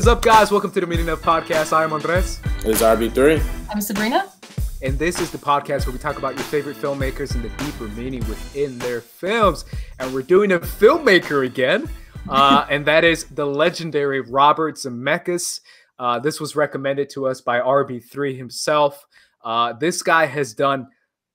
is up, guys? Welcome to the Meeting Up Podcast. I am Andres. It is RB3. I'm Sabrina. And this is the podcast where we talk about your favorite filmmakers and the deeper meaning within their films. And we're doing a filmmaker again, and that is the legendary Robert Zemeckis. This was recommended to us by RB3 himself. This guy has done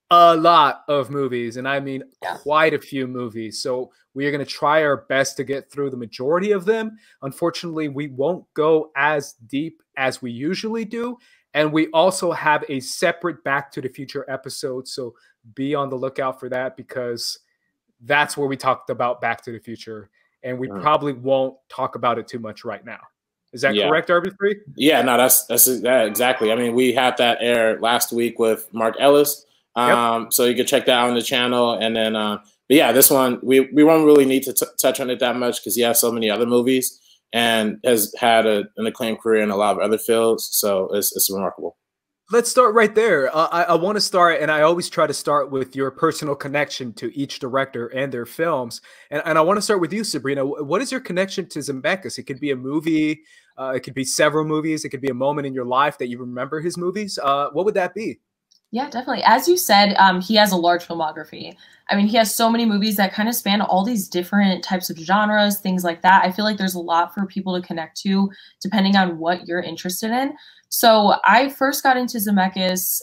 a lot of movies, and I mean quite a few movies. So we are going to try our best to get through the majority of them. Unfortunately, we won't go as deep as we usually do. And we also have a separate Back to the Future episode. So be on the lookout for that, because that's where we talked about Back to the Future. And we probably won't talk about it too much right now. Is that correct, RB3? Yeah, no, that's exactly. I mean, we had that air last week with Mark Ellis. So you can check that out on the channel. And then, but yeah, this one, we won't really need to touch on it that much because he has so many other movies and has had an acclaimed career in a lot of other fields. So it's remarkable. Let's start right there. I want to start, and I always try to start with your personal connection to each director and their films. And I want to start with you, Sabrina. What is your connection to Zemeckis? It could be a movie. It could be several movies. It could be a moment in your life that you remember his movies. What would that be? Yeah, definitely. As you said, he has a large filmography. I mean, he has so many movies that kind of span all these different types of genres, things like that. I feel like there's a lot for people to connect to, depending on what you're interested in. So I first got into Zemeckis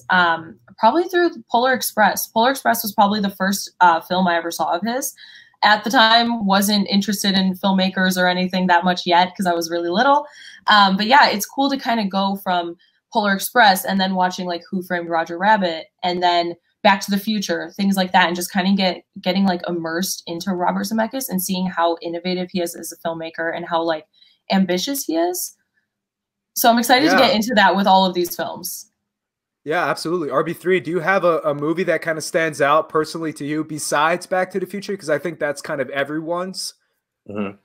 probably through Polar Express. Polar Express was probably the first film I ever saw of his. At the time, wasn't interested in filmmakers or anything that much yet because I was really little. But yeah, it's cool to kind of go from Polar Express and then watching like Who Framed Roger Rabbit and then Back to the Future, things like that, and just kind of getting like immersed into Robert Zemeckis and seeing how innovative he is as a filmmaker and how like ambitious he is. So I'm excited to get into that with all of these films. Yeah, absolutely. RB3, do you have a movie that kind of stands out personally to you besides Back to the Future? Because I think that's kind of everyone's. Mm-hmm.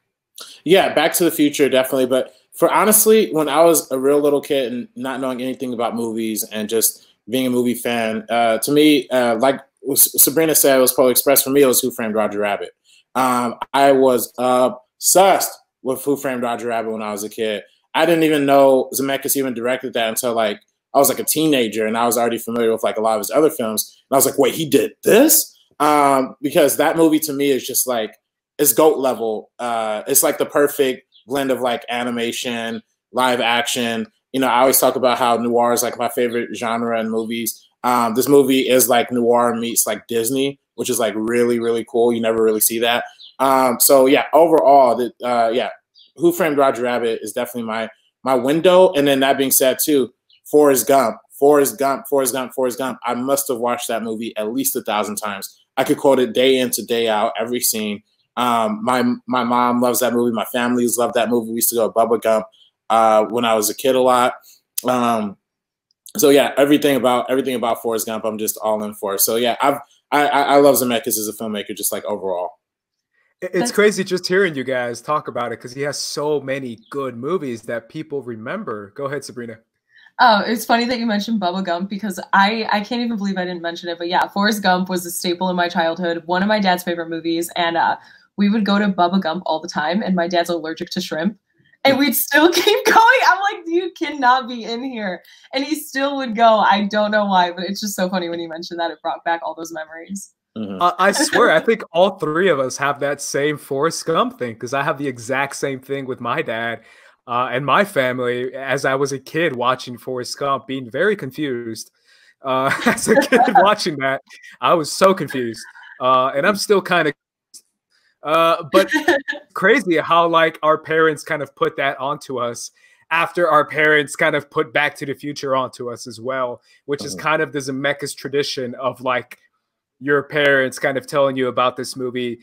Yeah, Back to the Future, definitely. But for honestly, when I was a real little kid and not knowing anything about movies and just being a movie fan, to me, like Sabrina said, it was Polar Express. For me, it was Who Framed Roger Rabbit. I was obsessed with Who Framed Roger Rabbit when I was a kid. I didn't even know Zemeckis even directed that until like I was like a teenager, and I was already familiar with like a lot of his other films. And I was like, wait, he did this? Because that movie to me is just like, it's GOAT level. It's like the perfect blend of like animation, live action. You know, I always talk about how noir is like my favorite genre in movies. This movie is like noir meets like Disney, which is like really, really cool. You never really see that. So yeah, overall, Who Framed Roger Rabbit is definitely my window. And then that being said too, Forrest Gump. I must have watched that movie at least 1,000 times. I could quote it day in to day out, every scene. My mom loves that movie. My family's loved that movie. We used to go to Bubba Gump when I was a kid a lot. So yeah, everything about Forrest Gump, I'm just all in for. So yeah, I love Zemeckis as a filmmaker, just like overall. It's crazy just hearing you guys talk about it because he has so many good movies that people remember. Go ahead, Sabrina. Oh, it's funny that you mentioned Bubba Gump because I can't even believe I didn't mention it. But yeah, Forrest Gump was a staple in my childhood, one of my dad's favorite movies. And we would go to Bubba Gump all the time, and my dad's allergic to shrimp. And we'd still keep going. I'm like, you cannot be in here. And he still would go. I don't know why, but it's just so funny when you mentioned that. It brought back all those memories. I swear, I think all three of us have that same Forrest Gump thing because I have the exact same thing with my dad and my family as I was a kid watching Forrest Gump, being very confused. As a kid watching that, I was so confused. And I'm still kind of but crazy how like our parents kind of put that onto us after our parents kind of put Back to the Future onto us as well, which is kind of the Zemeckis tradition of like your parents kind of telling you about this movie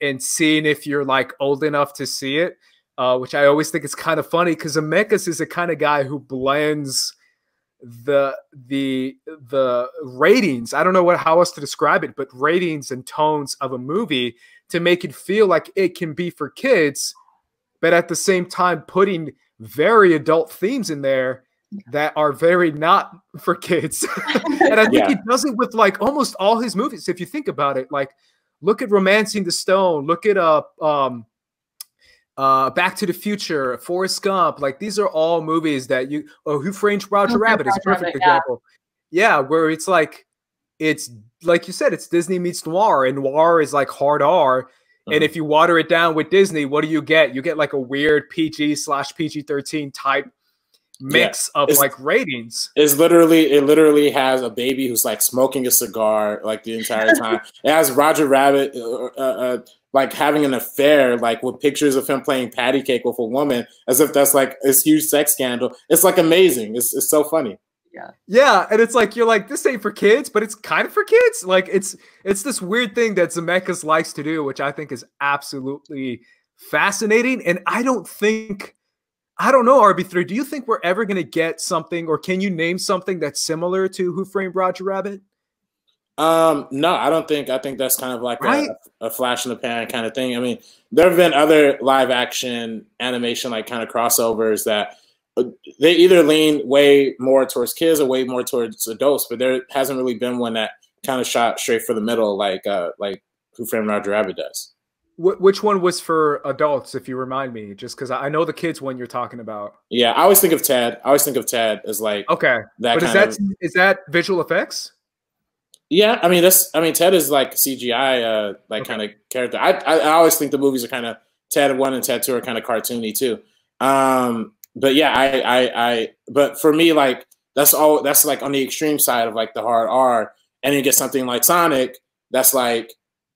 and seeing if you're like old enough to see it, which I always think is kind of funny because Zemeckis is the kind of guy who blends the ratings. I don't know how else to describe it, but ratings and tones of a movie to make it feel like it can be for kids, but at the same time putting very adult themes in there that are very not for kids. And I think he does it with like almost all his movies. If you think about it, like look at Romancing the Stone, look at Back to the Future, Forrest Gump, like these are all movies that you, or Who Framed Roger Rabbit is a perfect example. Yeah, where it's like you said, it's Disney meets noir, and noir is like hard R. And if you water it down with Disney, what do you get? You get like a weird PG/PG-13 type mix of like ratings. It's literally, it literally has a baby who's like smoking a cigar like the entire time. It has Roger Rabbit like having an affair, like with pictures of him playing patty cake with a woman, as if that's like this huge sex scandal. It's like amazing. It's so funny. Yeah. Yeah, and it's like you're like, this ain't for kids, but it's kind of for kids. Like it's this weird thing that Zemeckis likes to do, which I think is absolutely fascinating. And I don't think, I don't know, RB3, do you think we're ever gonna get something, or can you name something that's similar to Who Framed Roger Rabbit? No, I don't think. I think that's kind of like a flash in the pan kind of thing. I mean, there have been other live action animation like kind of crossovers that they either lean way more towards kids or way more towards adults, but there hasn't really been one that kind of shot straight for the middle like Who Framed Roger Rabbit does. Which one was for adults, if you remind me, just because I know the kids one you're talking about. Yeah, I always think of Ted. I always think of Ted as like that. But is that visual effects? Yeah, I mean Ted is like CGI kind of character. I always think the movies are kind of Ted 1 and Ted 2 are kind of cartoony too. But yeah, but for me, like that's like on the extreme side of like the hard R, and you get something like Sonic that's like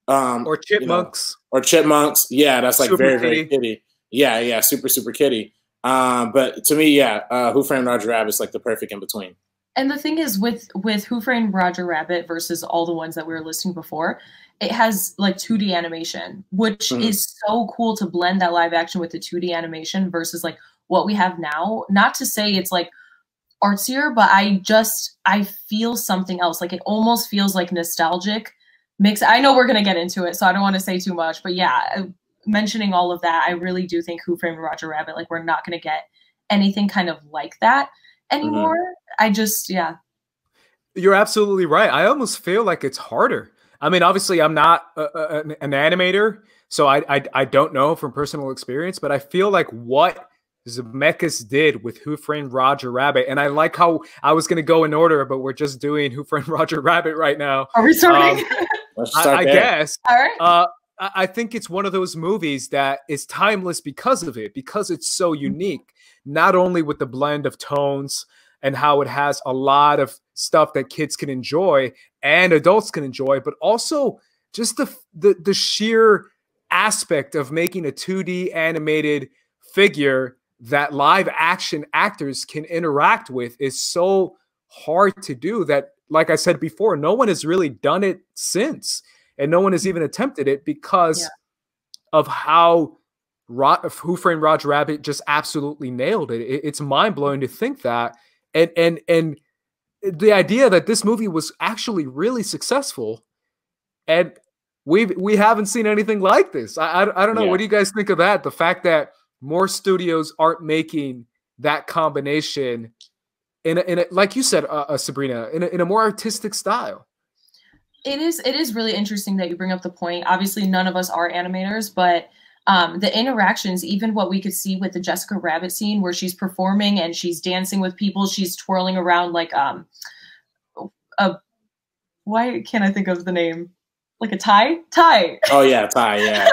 or Chipmunks. You know, or Chipmunks. Yeah, that's like super very, very kiddie. Yeah, super kiddie. But to me, yeah, Who Framed Roger Rabbit is like the perfect in between. And the thing is with Who Framed Roger Rabbit versus all the ones that we were listing before, it has like 2D animation, which is so cool to blend that live action with the 2D animation versus like what we have now. Not to say it's like artsier, but I feel something else. Like it almost feels like nostalgic mix. I know we're going to get into it, so I don't want to say too much, but yeah, mentioning all of that, I really do think Who Framed Roger Rabbit, like we're not going to get anything kind of like that anymore. I just, yeah. You're absolutely right. I almost feel like it's harder. I mean, obviously I'm not an animator, so I don't know from personal experience, but I feel like what Zemeckis did with Who Framed Roger Rabbit, and I like how I was going to go in order, but we're just doing Who Framed Roger Rabbit right now. Are we starting? I guess. All right. I think it's one of those movies that is timeless because of it, because it's so unique, not only with the blend of tones and how it has a lot of stuff that kids can enjoy and adults can enjoy, but also just the sheer aspect of making a 2D animated figure that live action actors can interact with is so hard to do that, like I said before, no one has really done it since, and no one has even attempted it because of how Who Framed Roger Rabbit just absolutely nailed it. It's mind blowing to think that, and the idea that this movie was actually really successful, and we haven't seen anything like this. I don't know. What do you guys think of that? The fact that more studios aren't making that combination in a, like you said, Sabrina, in a more artistic style. It is really interesting that you bring up the point. Obviously, none of us are animators, but the interactions, even what we could see with the Jessica Rabbit scene where she's performing and she's dancing with people, she's twirling around like why can't I think of the name? Like a tie? Tie. Oh, yeah, tie, yeah.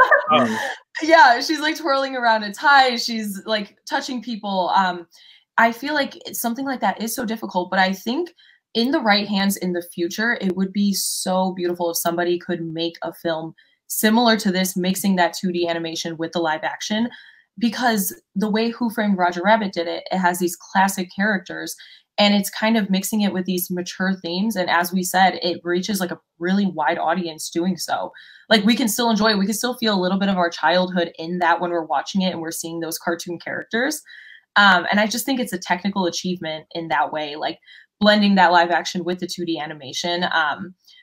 Yeah, she's like twirling around a tie. She's like touching people. I feel like something like that is so difficult, but I think in the right hands in the future, it would be so beautiful if somebody could make a film similar to this, mixing that 2D animation with the live action, because the way Who Framed Roger Rabbit did it, it has these classic characters and it's kind of mixing it with these mature themes. And as we said, it reaches like a really wide audience doing so. Like we can still enjoy it. We can still feel a little bit of our childhood in that when we're watching it and we're seeing those cartoon characters. And I just think it's a technical achievement in that way, like blending that live action with the 2D animation.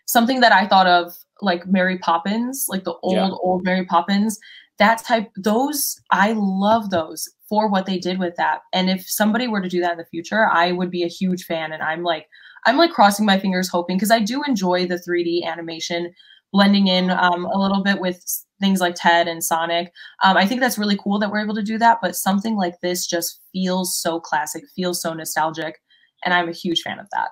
Something that I thought of, like Mary Poppins, like the old Mary Poppins, that type, those, I love those for what they did with that. And if somebody were to do that in the future, I would be a huge fan. And I'm like crossing my fingers hoping, because I do enjoy the 3D animation, blending in a little bit with things like Ted and Sonic. I think that's really cool that we're able to do that, but something like this just feels so classic, feels so nostalgic, and I'm a huge fan of that.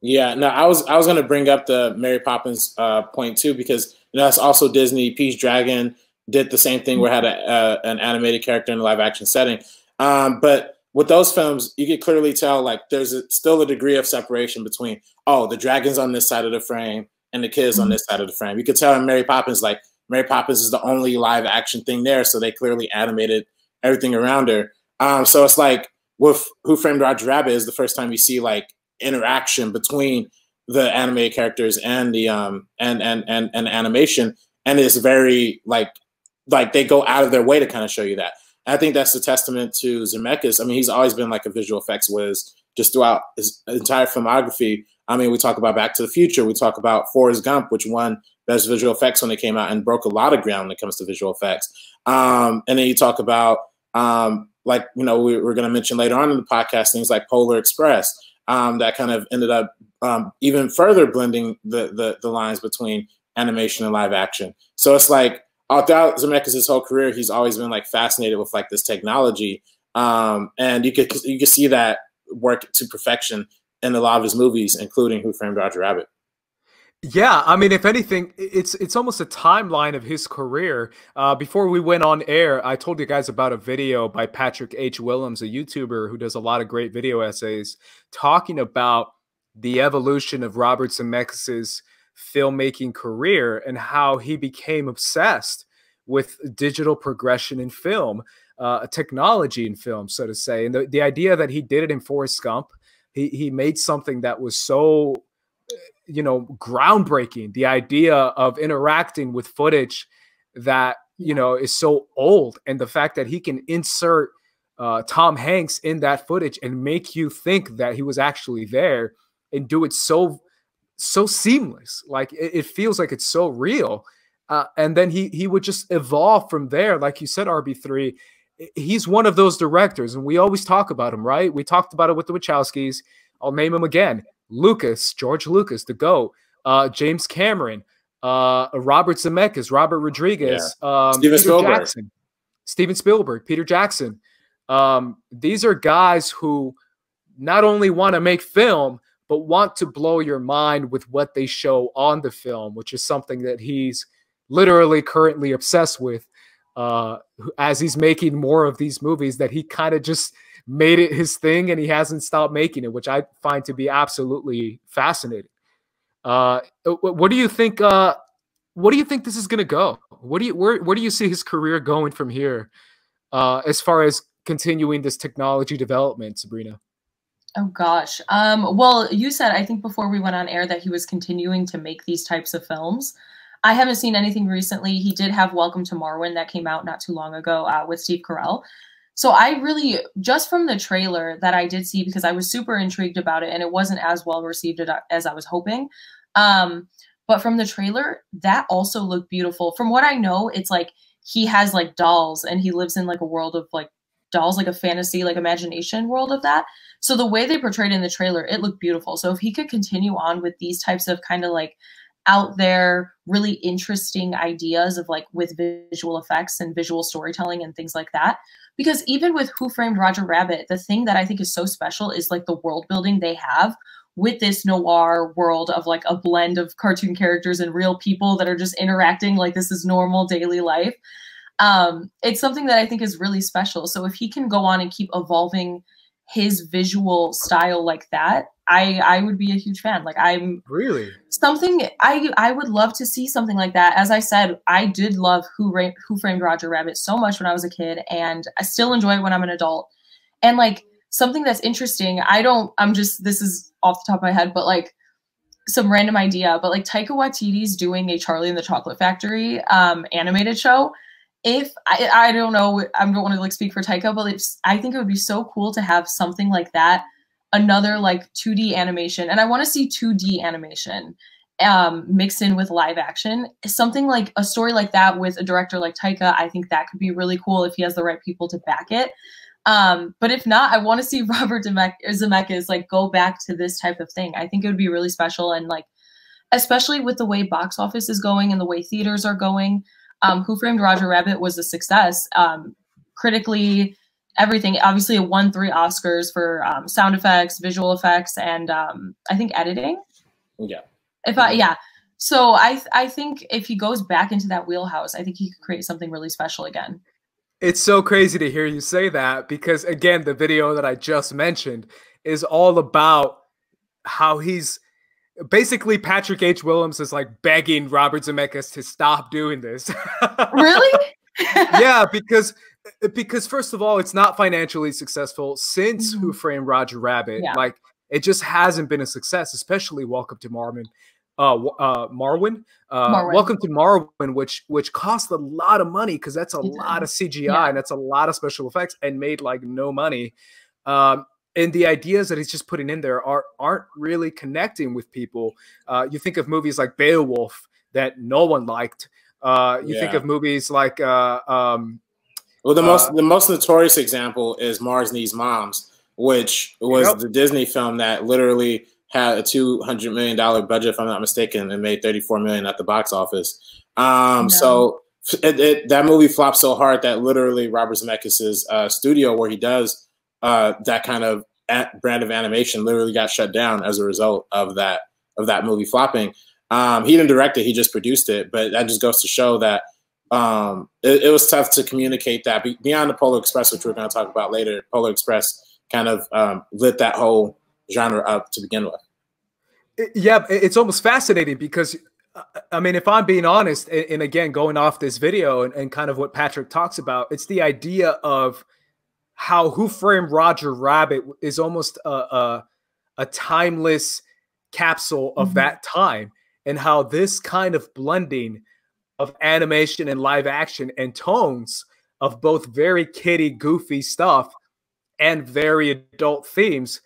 Yeah, no, I was going to bring up the Mary Poppins point too, because you know, that's also Disney. Pete's Dragon did the same thing, where it had an animated character in a live action setting. But with those films, you could clearly tell like there's still a degree of separation between, oh, the dragon's on this side of the frame and the kid's on this side of the frame. You could tell in Mary Poppins, like Mary Poppins is the only live action thing there, so they clearly animated everything around her. So it's like with Who Framed Roger Rabbit is the first time you see like interaction between the animated characters and the and animation, and it's very like they go out of their way to kind of show you that. And I think that's a testament to Zemeckis. I mean, he's always been like a visual effects whiz just throughout his entire filmography. I mean, we talk about Back to the Future, we talk about Forrest Gump, which won Best Visual Effects when it came out and broke a lot of ground when it comes to visual effects. And then you talk about like, you know, we're going to mention later on in the podcast things like Polar Express. That kind of ended up even further blending the lines between animation and live action. So it's like, throughout Zemeckis' whole career, he's always been like fascinated with like this technology, and you could see that work to perfection in a lot of his movies, including Who Framed Roger Rabbit. Yeah, I mean, if anything, it's almost a timeline of his career. Before we went on air, I told you guys about a video by Patrick H. Willems, a YouTuber who does a lot of great video essays, talking about the evolution of Robert Zemeckis' filmmaking career and how he became obsessed with digital progression in film, technology in film, so to say. And the idea that he did it in Forrest Gump, he made something that was so, you know, groundbreaking, the idea of interacting with footage that, you know, is so old. And the fact that he can insert Tom Hanks in that footage and make you think that he was actually there and do it so seamless. Like it feels like it's so real. And then he would just evolve from there. Like you said, RB3, he's one of those directors, and we always talk about him, right? We talked about it with the Wachowskis. I'll name him again. Lucas, George Lucas, the GOAT, James Cameron, Robert Zemeckis, Robert Rodriguez, yeah. Steven Spielberg, Peter Jackson. These are guys who not only want to make film, but want to blow your mind with what they show on the film, which is something that he's literally currently obsessed with as he's making more of these movies that he kind of just made it his thing, and he hasn't stopped making it, which I find to be absolutely fascinating. What do you think? What do you think this is going to go? Where do you see his career going from here, as far as continuing this technology development, Sabrina? Oh gosh. Well, you said, I think before we went on air, that he was continuing to make these types of films. I haven't seen anything recently. He did have Welcome to Marwen that came out not too long ago with Steve Carell. So I really, just from the trailer that I did see, because I was super intrigued about it and it wasn't as well received as I was hoping. But from the trailer, that also looked beautiful. From what I know, it's like he has like dolls and he lives in like a world of like dolls, like a fantasy, like imagination world of that. So the way they portrayed in the trailer, it looked beautiful. So if he could continue on with these types of kind of like out there, really interesting ideas of like with visual effects and visual storytelling and things like that. Because even with Who Framed Roger Rabbit, the thing that I think is so special is like the world building they have with this noir world of like a blend of cartoon characters and real people that are just interacting like this is normal daily life. It's something that I think is really special. So if he can go on and keep evolving his visual style like that, I would be a huge fan. Like I'm really something I would love to see something like that. As I said, I did love Who Framed Roger Rabbit so much when I was a kid, and I still enjoy it when I'm an adult. And like something that's interesting, this is off the top of my head, but like some random idea, but like Taika Waititi's doing a Charlie and the Chocolate Factory animated show. If I don't know, I don't want to like speak for Taika, but I think it would be so cool to have something like that. Another like 2D animation, and I want to see 2D animation mixed in with live action. Something like a story like that with a director like Taika, I think that could be really cool if he has the right people to back it. But if not, I want to see Robert Zemeckis like go back to this type of thing. I think it would be really special, and like especially with the way box office is going and the way theaters are going. Who Framed Roger Rabbit was a success. Critically, everything. Obviously, it won 3 Oscars for sound effects, visual effects, and I think editing. Yeah. So I think if he goes back into that wheelhouse, I think he could create something really special again. It's so crazy to hear you say that because, again, the video that I just mentioned is all about how he's basically Patrick H. Willems is like begging Robert Zemeckis to stop doing this. Really? Yeah, because first of all, it's not financially successful since Who Framed Roger Rabbit. Yeah. Like it just hasn't been a success, especially Welcome to Marvin. Marwin. Welcome to Marwin, which cost a lot of money because that's a lot of CGI and that's a lot of special effects and made like no money. And the ideas that he's just putting in there aren't really connecting with people. You think of movies like Beowulf that no one liked. You think of movies like well, the most notorious example is Mars Needs Moms, which was the Disney film that literally had a $200 million budget, if I'm not mistaken, and made $34 million at the box office. So that movie flopped so hard that literally Robert Zemeckis' studio where he does that kind of brand of animation literally got shut down as a result of that movie flopping. He didn't direct it, he just produced it, but that just goes to show that it was tough to communicate that. Beyond the Polar Express, which we're going to talk about later, Polar Express kind of lit that whole genre up to begin with. Yeah, it's almost fascinating because, I mean, if I'm being honest, and again, going off this video and kind of what Patrick talks about, it's the idea of how Who Framed Roger Rabbit is almost a timeless capsule of that time, and how this kind of blending of animation and live action and tones of both very kiddie, goofy stuff and very adult themes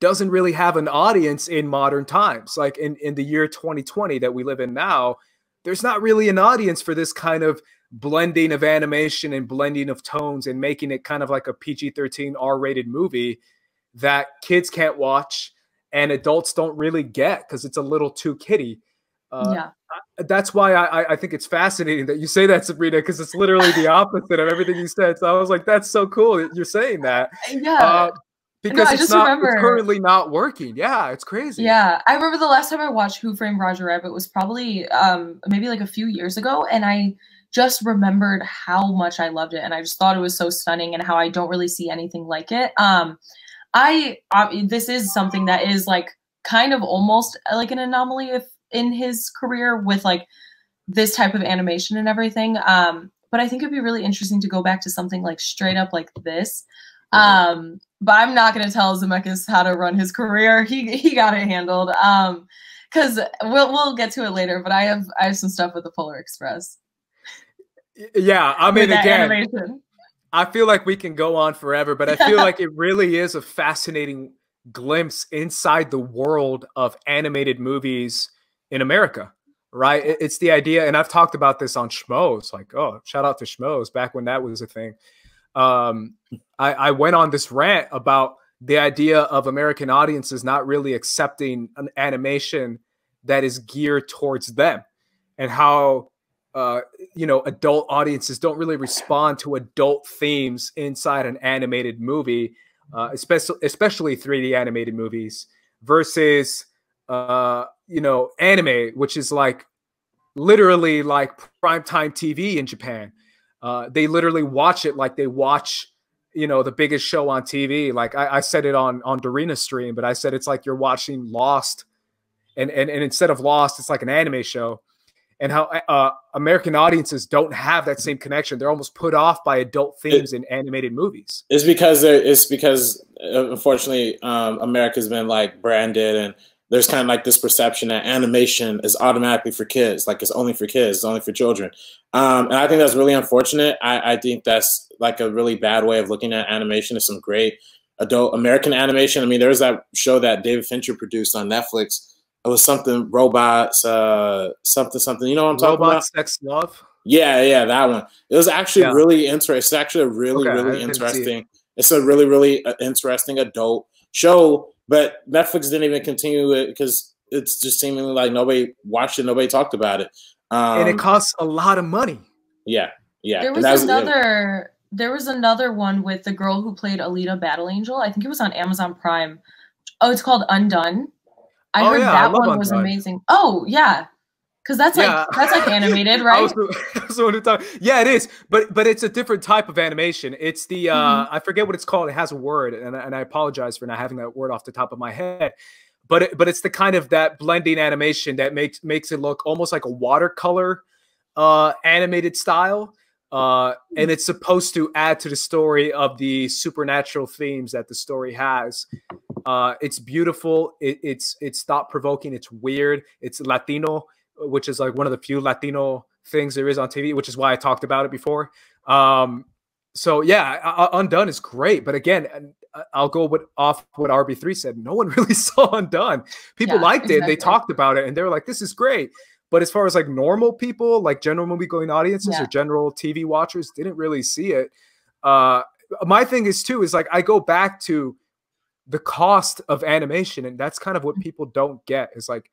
doesn't really have an audience in modern times. Like in the year 2020 that we live in now, there's not really an audience for this kind of blending of animation and blending of tones and making it kind of like a PG-13 R-rated movie that kids can't watch and adults don't really get because it's a little too kiddie. That's why I think it's fascinating that you say that, Sabrina, because it's literally the opposite of everything you said. So I was like, that's so cool that you're saying that. Yeah. Because it's currently not working. Yeah, it's crazy. Yeah, I remember the last time I watched Who Framed Roger Rabbit was probably maybe like a few years ago. And I just remembered how much I loved it. And I just thought it was so stunning and how I don't really see anything like it. This is something that is like kind of almost like an anomaly in his career with like this type of animation and everything. But I think it'd be really interesting to go back to something like straight up like this. But I'm not going to tell Zemeckis how to run his career. He got it handled. Cause we'll get to it later, but I have some stuff with the Polar Express. Yeah. I mean, again, animation. I feel like we can go on forever, but I feel like it really is a fascinating glimpse inside the world of animated movies in America. Right. It's the idea. And I've talked about this on Schmoes, like, oh, shout out to Schmoes back when that was a thing. I went on this rant about the idea of American audiences not really accepting an animation that is geared towards them and how, you know, adult audiences don't really respond to adult themes inside an animated movie, especially 3D animated movies versus, you know, anime, which is like literally like primetime TV in Japan. They literally watch it like they watch, you know, the biggest show on TV. Like I said it on Dorina's stream, but I said it's like you're watching Lost, and instead of Lost, it's like an anime show. And how American audiences don't have that same connection. They're almost put off by adult themes in animated movies. It's because unfortunately America's been like branded, and there's kind of like this perception that animation is automatically for kids. Like it's only for kids, it's only for children. And I think that's really unfortunate. I think that's like a really bad way of looking at animation. There's some great adult American animation. I mean, there was that show that David Fincher produced on Netflix. It was something robots, something. You know what I'm talking about? Robots, Sex, Love? Yeah, that one. It was actually really interesting. It's actually a really interesting. It's a really interesting adult show. But Netflix didn't even continue it because it's just seemingly like nobody watched it, nobody talked about it. And it costs a lot of money. Yeah, yeah. There was another. There was another one with the girl who played Alita Battle Angel. I think it was on Amazon Prime. Oh, it's called Undone. I heard that one was amazing. Oh, yeah. Because that's like animated, right? Yeah, it is. But it's a different type of animation. It's the, I forget what it's called. It has a word. And I apologize for not having that word off the top of my head. But it's the kind of that blending animation that makes it look almost like a watercolor animated style. And it's supposed to add to the story of the supernatural themes that the story has. It's beautiful. It's thought-provoking. It's weird. It's Latino, which is like one of the few Latino things there is on TV, which is why I talked about it before. So yeah, Undone is great. But again, I'll go off what RB3 said. No one really saw Undone. People liked it. Exactly. They talked about it, and they were like, "This is great." But as far as like normal people, like general movie-going audiences or general TV watchers, didn't really see it. My thing is too, is like I go back to the cost of animation. And that's kind of what people don't get is like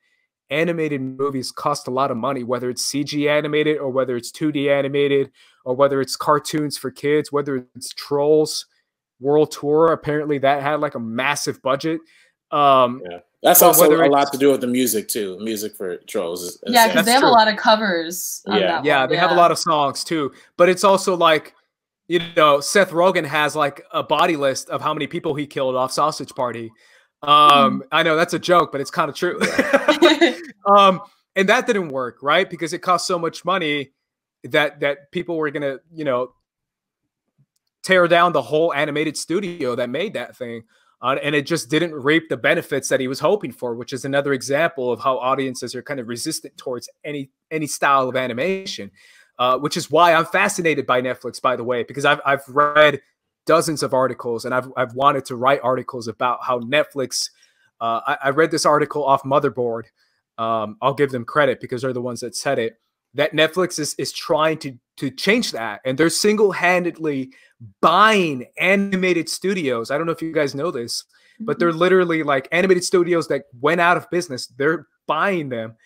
animated movies cost a lot of money, whether it's CG animated or whether it's 2D animated or whether it's cartoons for kids, whether it's Trolls World Tour. Apparently that had like a massive budget. Yeah. That's also a lot to do with the music too. Music for Trolls. Yeah, because they have a lot of covers. On that one. Yeah, they have a lot of songs too. But it's also like, you know, Seth Rogen has like a body list of how many people he killed off Sausage Party. I know that's a joke, but it's kind of true. And that didn't work, right? Because it cost so much money that people were gonna, you know, tear down the whole animated studio that made that thing. And it just didn't reap the benefits that he was hoping for, which is another example of how audiences are kind of resistant towards any style of animation, which is why I'm fascinated by Netflix, by the way, because I've read dozens of articles and I've wanted to write articles about how Netflix. I read this article off Motherboard. I'll give them credit because they're the ones that said it. That Netflix is trying to change that. And they're single-handedly buying animated studios. I don't know if you guys know this, but they're literally like animated studios that went out of business. They're buying them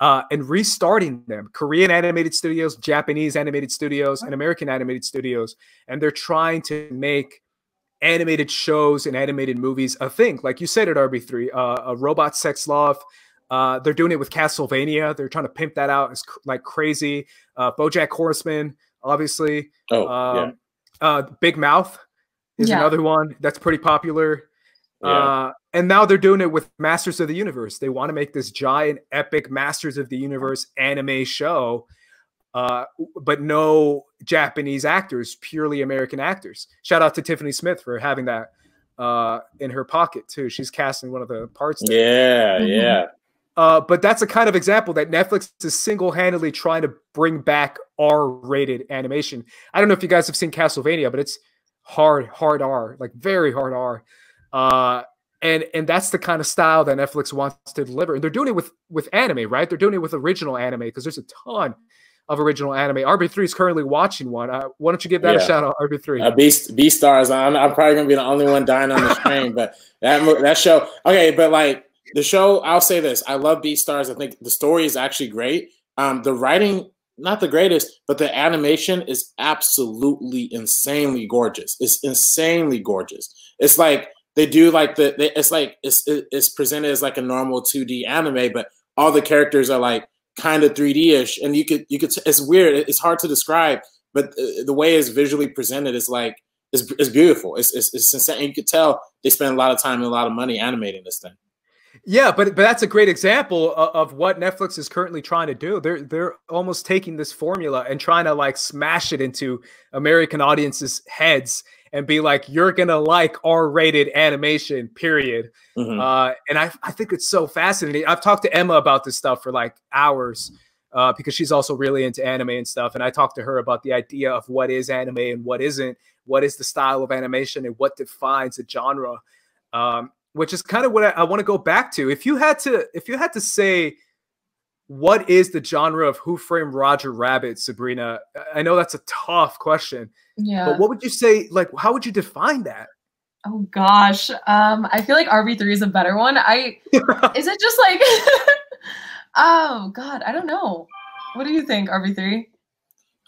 and restarting them. Korean animated studios, Japanese animated studios, and American animated studios. And they're trying to make animated shows and animated movies a thing. Like you said at RB3, a Robot Sex Love. They're doing it with Castlevania. They're trying to pimp that out as like crazy. BoJack Horseman, obviously. Big Mouth is another one that's pretty popular. And now they're doing it with Masters of the Universe. They want to make this giant, epic Masters of the Universe anime show, but no Japanese actors, purely American actors. Shout out to Tiffany Smith for having that in her pocket too. She's casting one of the parts. Yeah, yeah. But that's a kind of example that Netflix is single-handedly trying to bring back R-rated animation. I don't know if you guys have seen Castlevania, but it's hard R, like very hard R. And that's the kind of style that Netflix wants to deliver. And they're doing it with anime, right? They're doing it with original anime because there's a ton of original anime. RB3 is currently watching one. Why don't you give that a shout out, RB3? Beastars. I'm probably going to be the only one dying on the train, but that show. Okay, but like, the show, I'll say this. I love Beastars. I think the story is actually great. The writing, not the greatest, but the animation is absolutely insanely gorgeous. It's insanely gorgeous. It's like they do like it's presented as like a normal 2D anime, but all the characters are like kind of 3D-ish, and you could it's weird. It's hard to describe, but the way it's visually presented is like it's beautiful. It's insane. You could tell they spend a lot of time and a lot of money animating this thing. Yeah, but that's a great example of what Netflix is currently trying to do. They're almost taking this formula and trying to like smash it into American audiences' heads and be like, you're gonna like R-rated animation, period. And I think it's so fascinating. I've talked to Emma about this stuff for like hours because she's also really into anime and stuff. And I talked to her about the idea of what is anime and what isn't, what is the style of animation and what defines a genre. Which is kind of what I want to go back to. If you had to say, what is the genre of Who Framed Roger Rabbit, Sabrina? I know that's a tough question. Yeah. But what would you say? Like, how would you define that? Oh gosh, I feel like RB3 is a better one. Is it just like? Oh God, I don't know. What do you think, RB3?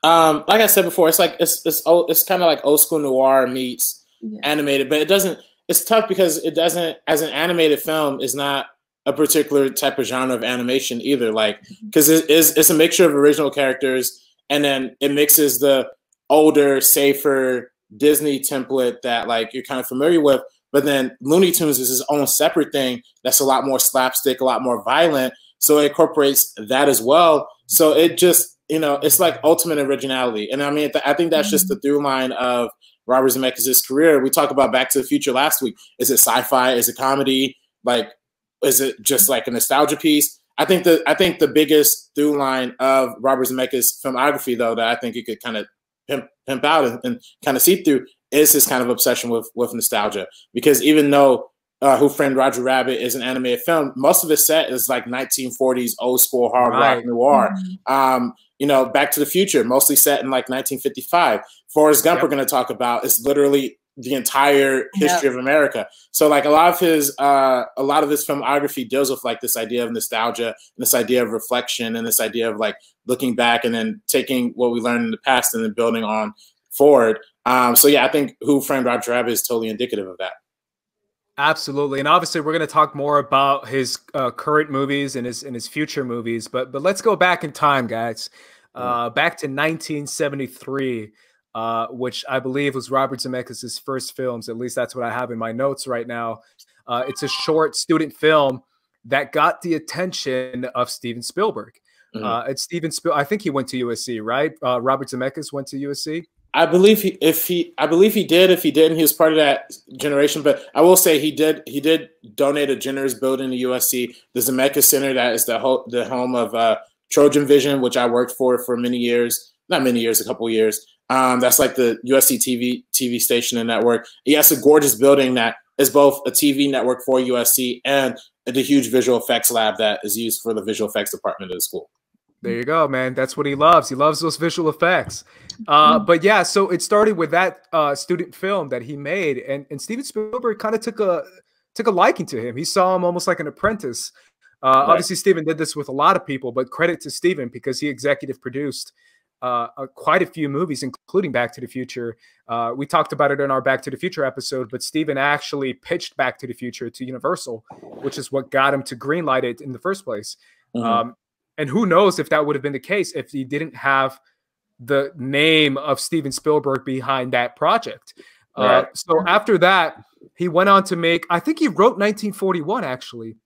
Like I said before, it's like it's kind of like old school noir meets animated, but it doesn't. It's tough because it doesn't. As an animated film, it's not a particular type of genre of animation either. Like because it's a mixture of original characters, and then it mixes the older, safer Disney template that like you're kind of familiar with, but then Looney Tunes is his own separate thing that's a lot more slapstick, a lot more violent, so it incorporates that as well. So it just, you know, it's like ultimate originality. And I mean, I think that's just the through line of Robert Zemeckis' career. We talked about Back to the Future last week. Is it sci-fi? Is it comedy? Like, is it just like a nostalgia piece? I think the biggest through line of Robert Zemeckis' filmography, though, that I think you could kind of pimp out and kind of see through is his kind of obsession with nostalgia. Because even though Who Framed Roger Rabbit is an animated film, most of his set is like 1940s old school hard rock noir. You know, Back to the Future, mostly set in like 1955. Forrest Gump, we're going to talk about, is literally the entire history of America. So like a lot of his filmography deals with like this idea of nostalgia and this idea of reflection and this idea of like looking back and then taking what we learned in the past and then building on forward. So yeah, I think Who Framed Roger Rabbit is totally indicative of that. Absolutely. And obviously we're going to talk more about his current movies and his future movies, but let's go back in time, guys. Back to 1973. Which I believe was Robert Zemeckis' first films. At least that's what I have in my notes right now. It's a short student film that got the attention of Steven Spielberg. It's Steven Spielberg. I think he went to USC, right? Robert Zemeckis went to USC. I believe he did. If he didn't, he was part of that generation. But I will say he did donate a generous building to USC, the Zemeckis Center, that is the home of Trojan Vision, which I worked for many years. Not many years, a couple years. That's like the USC TV station and network. Yes, a gorgeous building that is both a TV network for USC and the huge visual effects lab that is used for the visual effects department of the school. There you go, man. That's what he loves. He loves those visual effects. But yeah, so it started with that student film that he made, and Steven Spielberg kind of took a liking to him. He saw him almost like an apprentice. Obviously, Steven did this with a lot of people, but credit to Steven because he executive produced quite a few movies, including Back to the Future. We talked about it in our Back to the Future episode, but Steven actually pitched Back to the Future to Universal, which is what got him to greenlight it in the first place. And who knows if that would have been the case if he didn't have the name of Steven Spielberg behind that project. So after that, he went on to make, I think he wrote 1941, actually.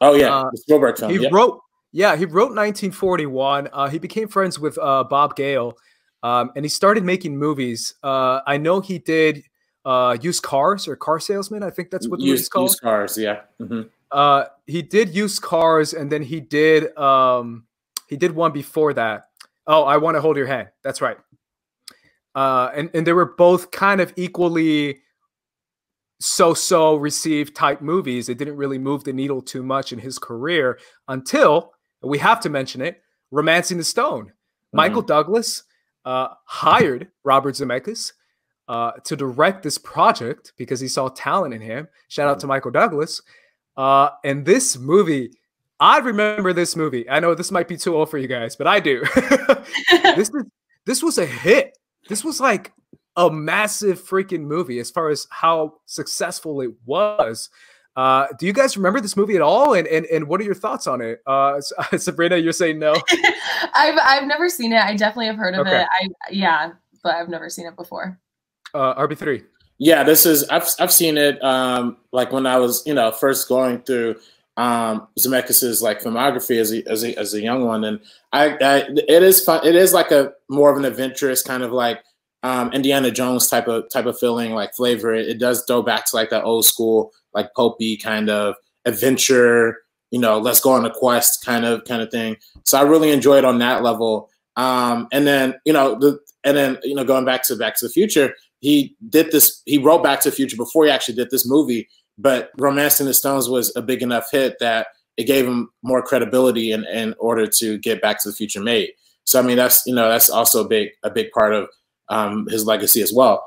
Oh, yeah. The Spielberg film. He wrote 1941. He became friends with Bob Gale, and he started making movies. I know he did Used Cars or Car Salesman. I think that's what the movie's called. Used Cars, yeah. He did Used Cars, and then he did one before that. Oh, I Want to Hold Your Hand. That's right. And they were both kind of equally so-so received type movies. It didn't really move the needle too much in his career until, we have to mention it, Romancing the Stone. Michael Douglas hired Robert Zemeckis to direct this project because he saw talent in him. Shout out to Michael Douglas. And this movie, I remember this movie. I know this might be too old for you guys, but I do. This was a hit. This was like a massive freaking movie as far as how successful it was. Do you guys remember this movie at all? And what are your thoughts on it? Sabrina, you're saying no. I've never seen it. I definitely have heard of it. But I've never seen it before. RB3. Yeah, this is, I've seen it like when I was, you know, first going through Zemeckis's like filmography as a young one. And it is fun. It is like a more of an adventurous kind of like Indiana Jones type of feeling, like flavor. It does go back to like that old school, like pulpy kind of adventure, you know, let's go on a quest kind of thing. So I really enjoyed it on that level. And then going back to the Future, he wrote Back to the Future before he actually did this movie, but Romancing the Stones was a big enough hit that it gave him more credibility in order to get Back to the Future made. So I mean, that's also a big part of his legacy as well.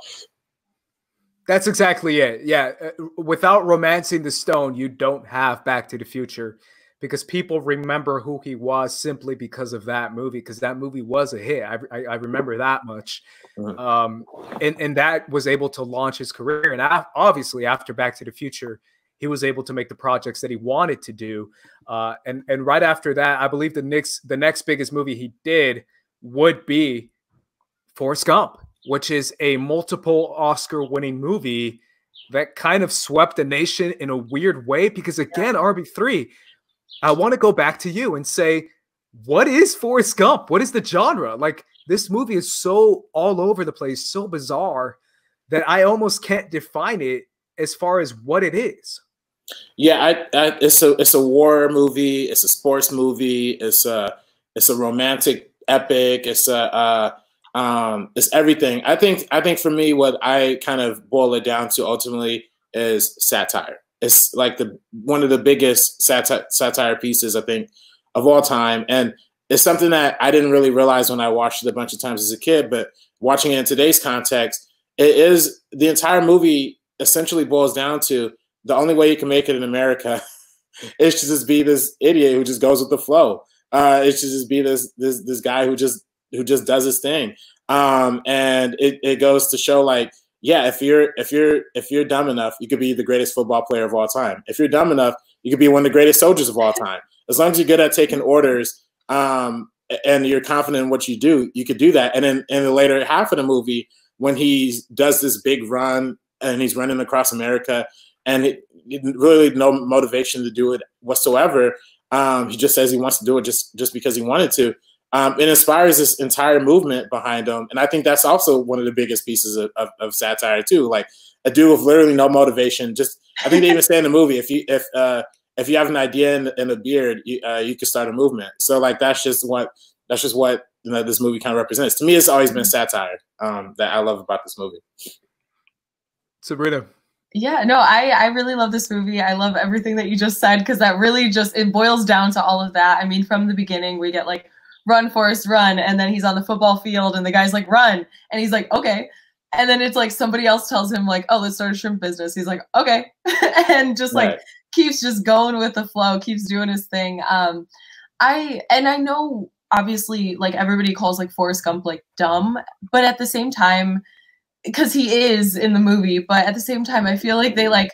That's exactly it. Yeah. Without Romancing the Stone, you don't have Back to the Future, because people remember who he was simply because of that movie, because that movie was a hit. I remember that much. And that was able to launch his career. And obviously after Back to the Future, he was able to make the projects that he wanted to do. And right after that, I believe the next biggest movie he did would be Forrest Gump, which is a multiple Oscar-winning movie that kind of swept the nation in a weird way. Because again, RB3, I want to go back to you and say, what is Forrest Gump? What is the genre? Like, this movie is so all over the place, so bizarre, that I almost can't define it as far as what it is. Yeah, it's a war movie. It's a sports movie. It's a romantic epic. It's everything. I think for me, what I kind of boil it down to ultimately is satire. It's like one of the biggest satire pieces, I think, of all time. And it's something that I didn't really realize when I watched it a bunch of times as a kid, but watching it in today's context, it is, the entire movie essentially boils down to the only way you can make it in America is to just be this idiot who just goes with the flow. It's to just be this guy who just does his thing. And it goes to show, like, yeah, if you're dumb enough, you could be the greatest football player of all time. If you're dumb enough, you could be one of the greatest soldiers of all time. As long as you're good at taking orders, and you're confident in what you do, you could do that. And then in the later half of the movie, when he does this big run and he's running across America and really no motivation to do it whatsoever, he just says he wants to do it just because he wanted to. It inspires this entire movement behind him. And I think that's also one of the biggest pieces of satire too. Like, a dude with literally no motivation. Just, I think they even say in the movie, if you have an idea and a beard, you can start a movement. So like, that's just what you know, this movie kind of represents. To me, it's always been satire that I love about this movie. Sabrina. Yeah, no, I really love this movie. I love everything that you just said, because that really just, it boils down to all of that. I mean, from the beginning, we get like, run, Forrest, run. And then he's on the football field and the guy's like, run. And he's like, okay. And then it's like somebody else tells him like, oh, let's start a shrimp business. He's like, okay. And just like keeps just going with the flow, keeps doing his thing. And I know obviously like everybody calls like Forrest Gump like dumb, but at the same time, because he is in the movie, but at the same time, I feel like they like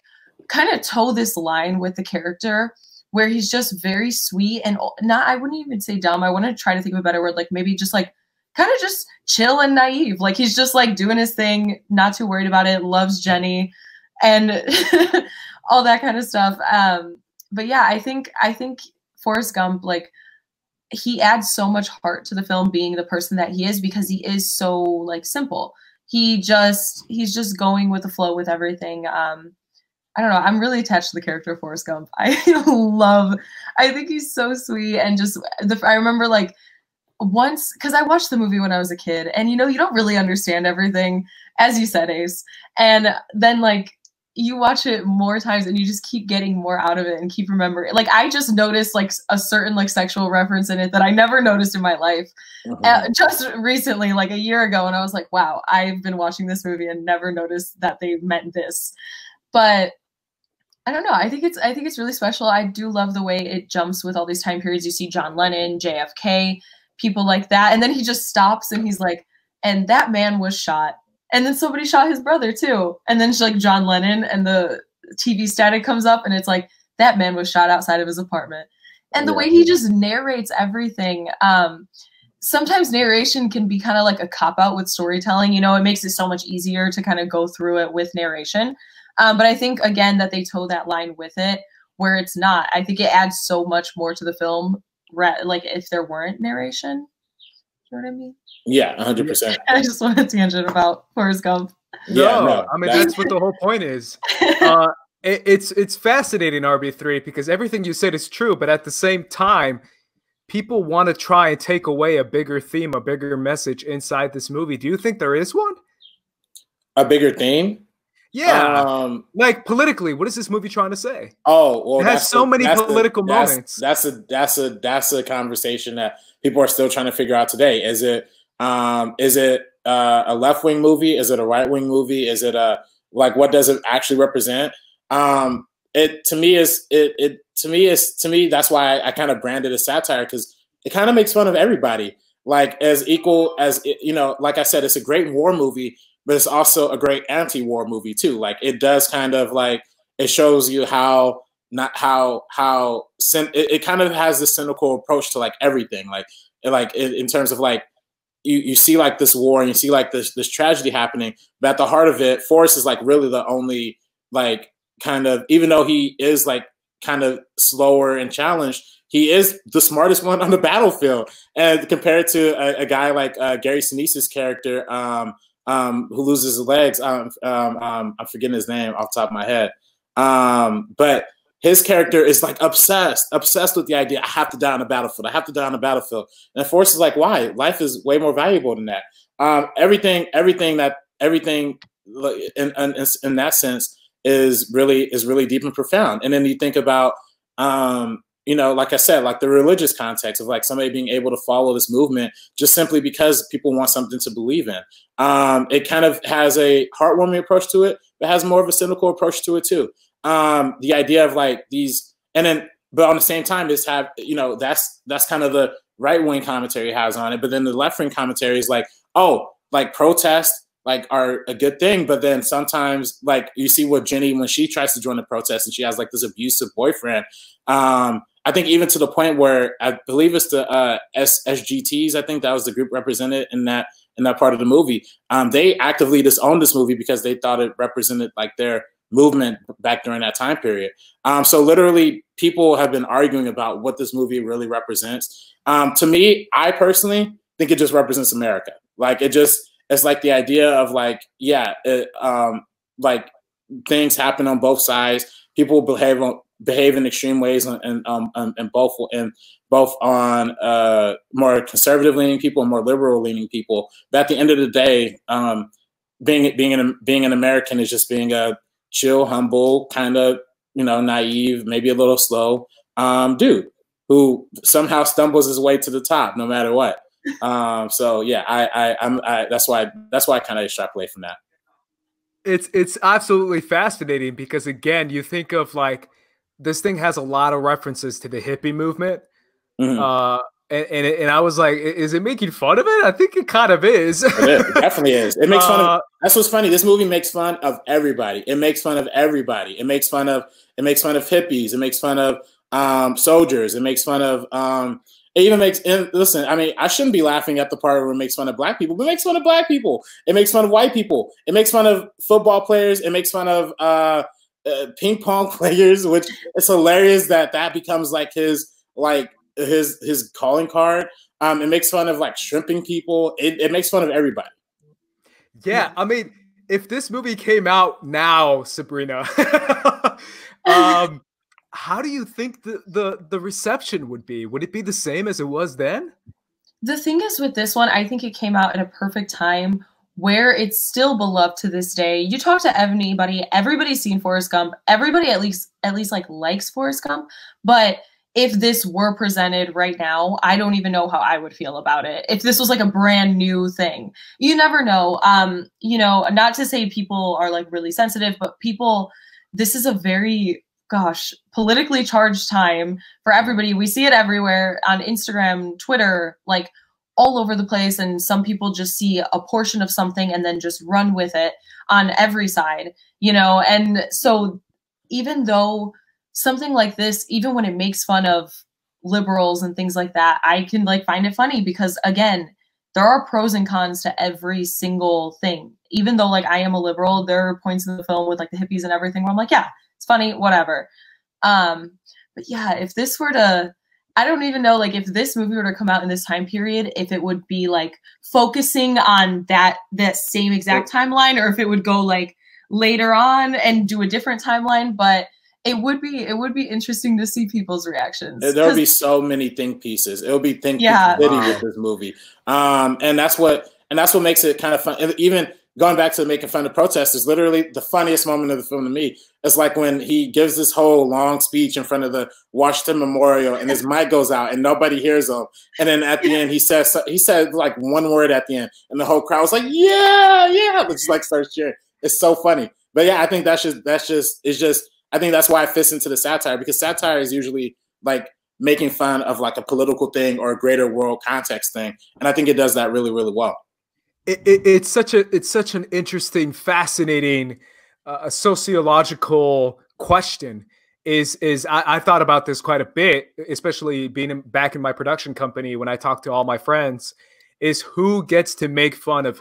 kind of toe this line with the character, where he's just very sweet and not, I wouldn't even say dumb. I want to try to think of a better word, like maybe just like kind of just chill and naive. Like he's just like doing his thing, not too worried about it, loves Jenny and all that kind of stuff. But yeah, I think Forrest Gump, like he adds so much heart to the film being the person that he is, because he is so like simple. He's just going with the flow with everything. I don't know. I'm really attached to the character of Forrest Gump. I think he's so sweet. And just, I remember like once, because I watched the movie when I was a kid, and you know, you don't really understand everything, as you said, Ace. And then like you watch it more times and you just keep getting more out of it and keep remembering. Like I just noticed like a certain like sexual reference in it that I never noticed in my life. Just recently, like a year ago. And I was like, wow, I've been watching this movie and never noticed that they meant this. But I don't know. I think it's really special. I do love the way it jumps with all these time periods. You see John Lennon, JFK, people like that. And then he just stops and he's like, and that man was shot. And then somebody shot his brother too. And then she's like, John Lennon, and the TV static comes up and it's like, that man was shot outside of his apartment. And the way he just narrates everything, sometimes narration can be kind of like a cop-out with storytelling. You know, it makes it so much easier to kind of go through it with narration. But I think, again, that they toe that line with it where it's not. I think it adds so much more to the film, like if there weren't narration. You know what I mean? Yeah, 100%. I just want a tangent about Forrest Gump. Yeah, no, I mean, that's what the whole point is. It's fascinating, RB3, because everything you said is true. But at the same time, people want to try and take away a bigger theme, a bigger message inside this movie. Do you think there is one? A bigger theme? Yeah, like politically, what is this movie trying to say? Oh, well, it has so many political moments. That's a conversation that people are still trying to figure out today. Is it a left-wing movie? Is it a right-wing movie? Is it a like what does it actually represent? To me, that's why I kind of branded it as satire, because it kind of makes fun of everybody. Like as equal as, you know, like I said, it's a great war movie, but it's also a great anti-war movie too. Like it does kind of like, it shows you how, not how, how it kind of has this cynical approach to like everything. Like in terms of like, you see like this war and you see like this tragedy happening, but at the heart of it, Forrest is like really the only like kind of, even though he is like kind of slower and challenged, he is the smartest one on the battlefield. And compared to a guy like Gary Sinise's character, who loses his legs, I'm forgetting his name off the top of my head. But his character is like obsessed with the idea, I have to die on the battlefield. I have to die on the battlefield. And Forrest is like, why? Life is way more valuable than that. Everything in that sense is really deep and profound. And then you think about, you know, like I said, like the religious context of like somebody being able to follow this movement just simply because people want something to believe in. It kind of has a heartwarming approach to it, but has more of a cynical approach to it too. The idea of like these, and then, but on the same time, is have, you know, that's kind of the right wing commentary it has on it. But then the left wing commentary is like, oh, like protests like are a good thing. But then sometimes like you see what Jenny, when she tries to join the protest and she has like this abusive boyfriend, I think even to the point where I believe it's the SGTs, I think that was the group represented in that part of the movie. They actively disowned this movie because they thought it represented like their movement back during that time period. So literally people have been arguing about what this movie really represents. To me, I personally think it just represents America. Like it just, it's like the idea of like, yeah, like things happen on both sides. People behave in extreme ways and both on more conservative leaning people and more liberal leaning people. But at the end of the day, being an American is just being a chill, humble, kind of, you know, naive, maybe a little slow dude who somehow stumbles his way to the top no matter what. So yeah, that's why I kind of extrapolate from that. It's absolutely fascinating because again, you think of like, this thing has a lot of references to the hippie movement. Mm-hmm. And I was like, is it making fun of it? I think it kind of is. It definitely is. It makes fun of, that's what's funny. This movie makes fun of everybody. It makes fun of everybody. It makes fun of hippies. It makes fun of soldiers. It makes fun of, it even makes, and listen, I mean, I shouldn't be laughing at the part where it makes fun of black people, but it makes fun of black people. It makes fun of white people. It makes fun of football players. It makes fun of ping pong players, which it's hilarious that becomes like his calling card. It makes fun of like shrimping people. It makes fun of everybody. Yeah, I mean, if this movie came out now, Sabrina, how do you think the reception would be? Would it be the same as it was then? The thing is with this one, I think it came out at a perfect time where it's still beloved to this day. You talk to anybody, everybody's seen Forrest Gump. Everybody at least like likes Forrest Gump. But if this were presented right now, I don't even know how I would feel about it. If this was like a brand new thing, you never know. You know, not to say people are like really sensitive, but people, this is a very, gosh, politically charged time for everybody. We see it everywhere on Instagram, Twitter, like all over the place. And some people just see a portion of something and then just run with it on every side, you know? And so even though something like this, even when it makes fun of liberals and things like that, I can like find it funny because again, there are pros and cons to every single thing. Even though like I am a liberal, there are points in the film with like the hippies and everything where I'm like, yeah, it's funny, whatever. But yeah, if this were to, I don't even know, like if this movie were to come out in this time period, if it would be like focusing on that same exact timeline, or if it would go like later on and do a different timeline. But it would be interesting to see people's reactions. There'll be so many think pieces. It'll be think pieces with this movie. And that's what makes it kind of fun. And even going back to making fun of protesters, literally the funniest moment of the film to me is like when he gives this whole long speech in front of the Washington Memorial and his mic goes out and nobody hears him. And then at the end, he said like one word at the end and the whole crowd was like, yeah, yeah. It just like starts cheering. It's so funny. But yeah, I think I think that's why it fits into the satire, because satire is usually like making fun of like a political thing or a greater world context thing. And I think it does that really, really well. It's such an interesting, fascinating, sociological question. I thought about this quite a bit, especially being back in my production company when I talk to all my friends, is who gets to make fun of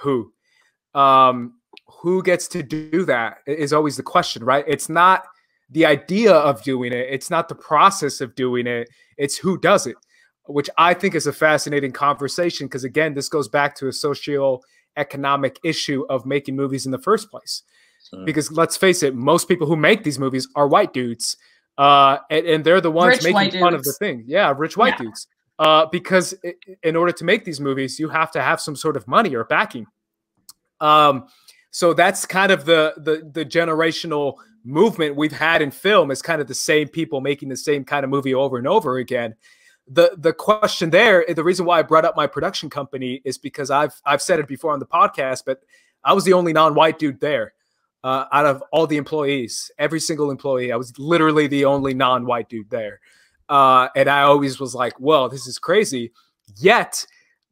who gets to do that is always the question, right? It's not the idea of doing it. It's not the process of doing it. It's who does it, which I think is a fascinating conversation because, again, this goes back to a socioeconomic issue of making movies in the first place. So, because let's face it, most people who make these movies are white dudes, and they're the ones making fun of the thing. Yeah, rich white dudes. Because in order to make these movies, you have to have some sort of money or backing. So that's kind of the generational movement we've had in film, is kind of the same people making the same kind of movie over and over again. The question there, the reason why I brought up my production company is because I've said it before on the podcast, but I was the only non-white dude there. Out of all the employees, every single employee, I was literally the only non-white dude there. And I always was like, well, this is crazy. Yet,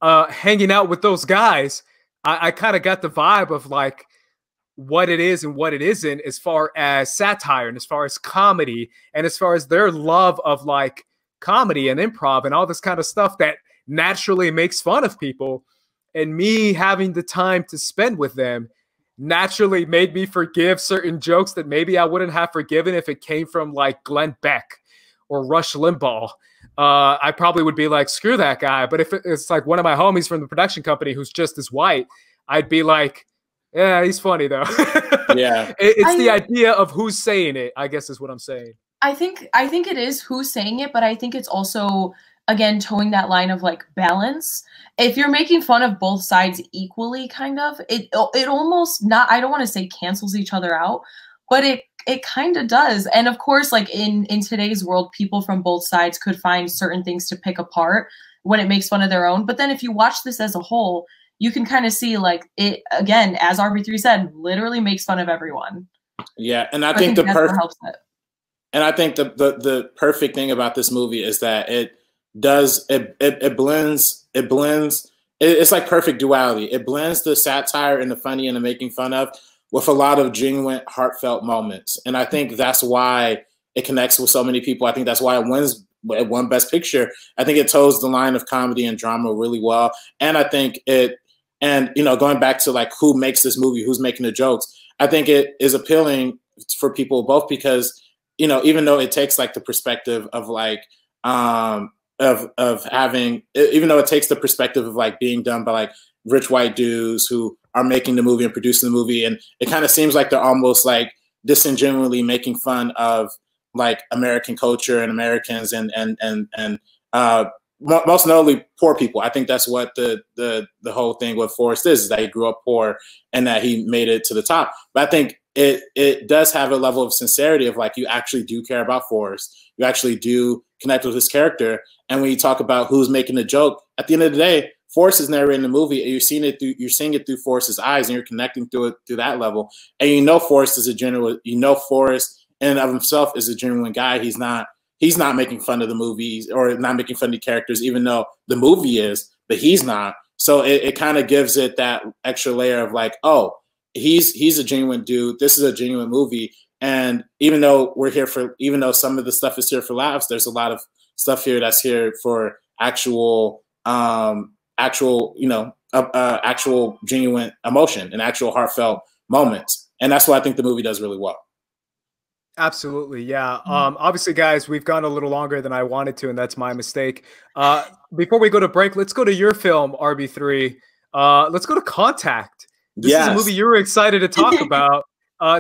hanging out with those guys, I kind of got the vibe of like what it is and what it isn't as far as satire and as far as comedy and as far as their love of like comedy and improv and all this kind of stuff that naturally makes fun of people. And me having the time to spend with them naturally made me forgive certain jokes that maybe I wouldn't have forgiven if it came from like Glenn Beck or Rush Limbaugh. I probably would be like, screw that guy. But if it's like one of my homies from the production company who's just as white, I'd be like, yeah, he's funny though. Yeah, it's the idea of who's saying it, I guess, is what I'm saying. I think it is who's saying it, but I think it's also, again, towing that line of like balance. If you're making fun of both sides equally, kind of, it almost not, I don't want to say cancels each other out, but it kind of does. And of course, like in today's world, people from both sides could find certain things to pick apart when it makes fun of their own. But then if you watch this as a whole, you can kind of see like it, again, as RB3 said, literally makes fun of everyone. Yeah. And I think the perfect helps it. And I think the perfect thing about this movie is that it blends, it's like perfect duality. It blends the satire and the funny and the making fun of with a lot of genuine heartfelt moments. And I think that's why it connects with so many people. I think that's why it won Best Picture. I think it toes the line of comedy and drama really well. And I think going back to like who makes this movie, who's making the jokes, I think it is appealing for people both because, you know, even though it takes like the perspective of like, even though it takes the perspective of like being done by like rich white dudes who are making the movie and producing the movie, and it kind of seems like they're almost like disingenuously making fun of like American culture and Americans and most notably poor people. I think that's what the whole thing with Forrest is that he grew up poor and that he made it to the top. But I think it does have a level of sincerity of like you actually do care about Forrest. You actually do connect with his character. And when you talk about who's making the joke, at the end of the day, Forrest is narrating the movie and you're seeing it through Forrest's eyes and you're connecting through it through that level. And you know Forrest is Forrest in and of himself is a genuine guy. He's not making fun of the movies or not making fun of the characters, even though the movie is, but he's not. So it kind of gives it that extra layer of like, oh, he's a genuine dude. This is a genuine movie. And even though some of the stuff is here for laughs, there's a lot of stuff here that's here for actual genuine emotion and actual heartfelt moments. And that's why I think the movie does really well. Absolutely. Yeah. Obviously, guys, we've gone a little longer than I wanted to, and that's my mistake. Before we go to break, let's go to your film, RB3. Let's go to Contact. This is a movie you were excited to talk about.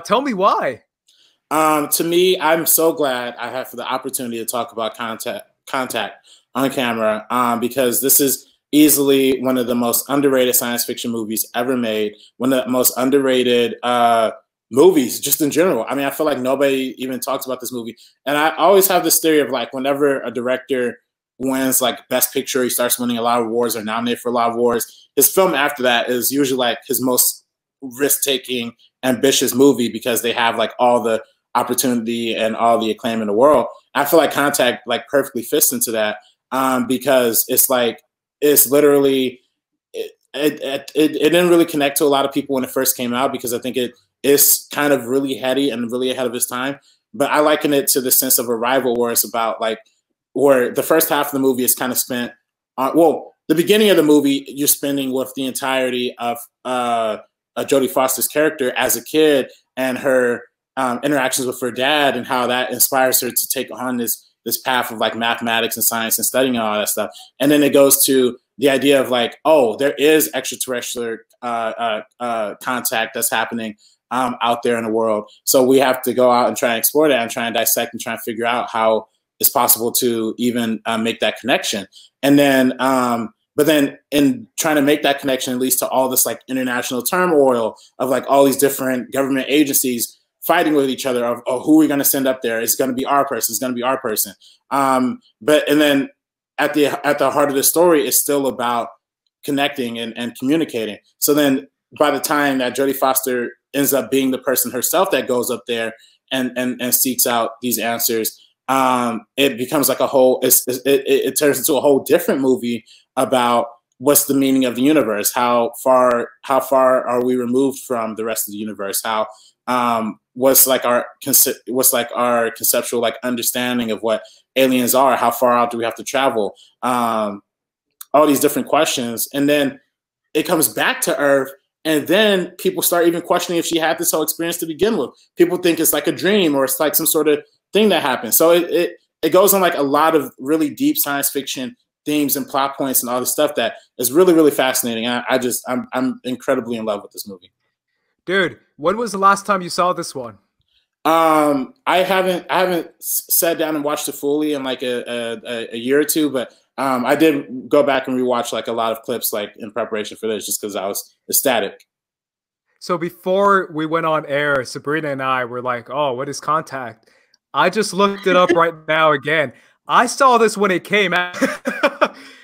Tell me why. To me, I'm so glad I have the opportunity to talk about Contact on camera because this is easily one of the most underrated science fiction movies ever made, one of the most underrated movies just in general. I mean, I feel like nobody even talks about this movie. And I always have this theory of like whenever a director wins like Best Picture, he starts winning a lot of awards or nominated for a lot of awards, his film after that is usually like his most risk-taking, ambitious movie because they have like all the opportunity and all the acclaim in the world. I feel like Contact like perfectly fits into that because it's like, it's literally, it didn't really connect to a lot of people when it first came out because I think it is kind of really heady and really ahead of its time. But I liken it to the sense of Arrival where it's about like, where the first half of the movie is kind of spent on, well, the beginning of the movie, you're spending with the entirety of Jodie Foster's character as a kid and her interactions with her dad and how that inspires her to take on this path of like mathematics and science and studying and all that stuff. And then it goes to the idea of like, oh, there is extraterrestrial contact that's happening out there in the world. So we have to go out and try and explore that and try and dissect and try and figure out how it's possible to even make that connection. And then, but then in trying to make that connection, it leads to all this like international turmoil of like all these different government agencies fighting with each other of, oh, who are we gonna send up there? It's gonna be our person, it's gonna be our person. And then at the heart of the story, it's still about connecting and communicating. So then by the time that Jodie Foster ends up being the person herself that goes up there and seeks out these answers, it becomes like a whole, it turns into a whole different movie about what's the meaning of the universe, how far are we removed from the rest of the universe, how what's like our conceptual like understanding of what aliens are, how far out do we have to travel, all these different questions. And then it comes back to Earth. And then people start even questioning if she had this whole experience to begin with. People think it's like a dream or it's like some sort of thing that happened. So it goes on like a lot of really deep science fiction themes and plot points and all this stuff that is really, really fascinating. And I'm incredibly in love with this movie. Dude, when was the last time you saw this one? I haven't sat down and watched it fully in like a year or two, but I did go back and rewatch like a lot of clips like in preparation for this just because I was ecstatic. So before we went on air, Sabrina and I were like, oh, what is Contact? I just looked it up right now again. I saw this when it came out.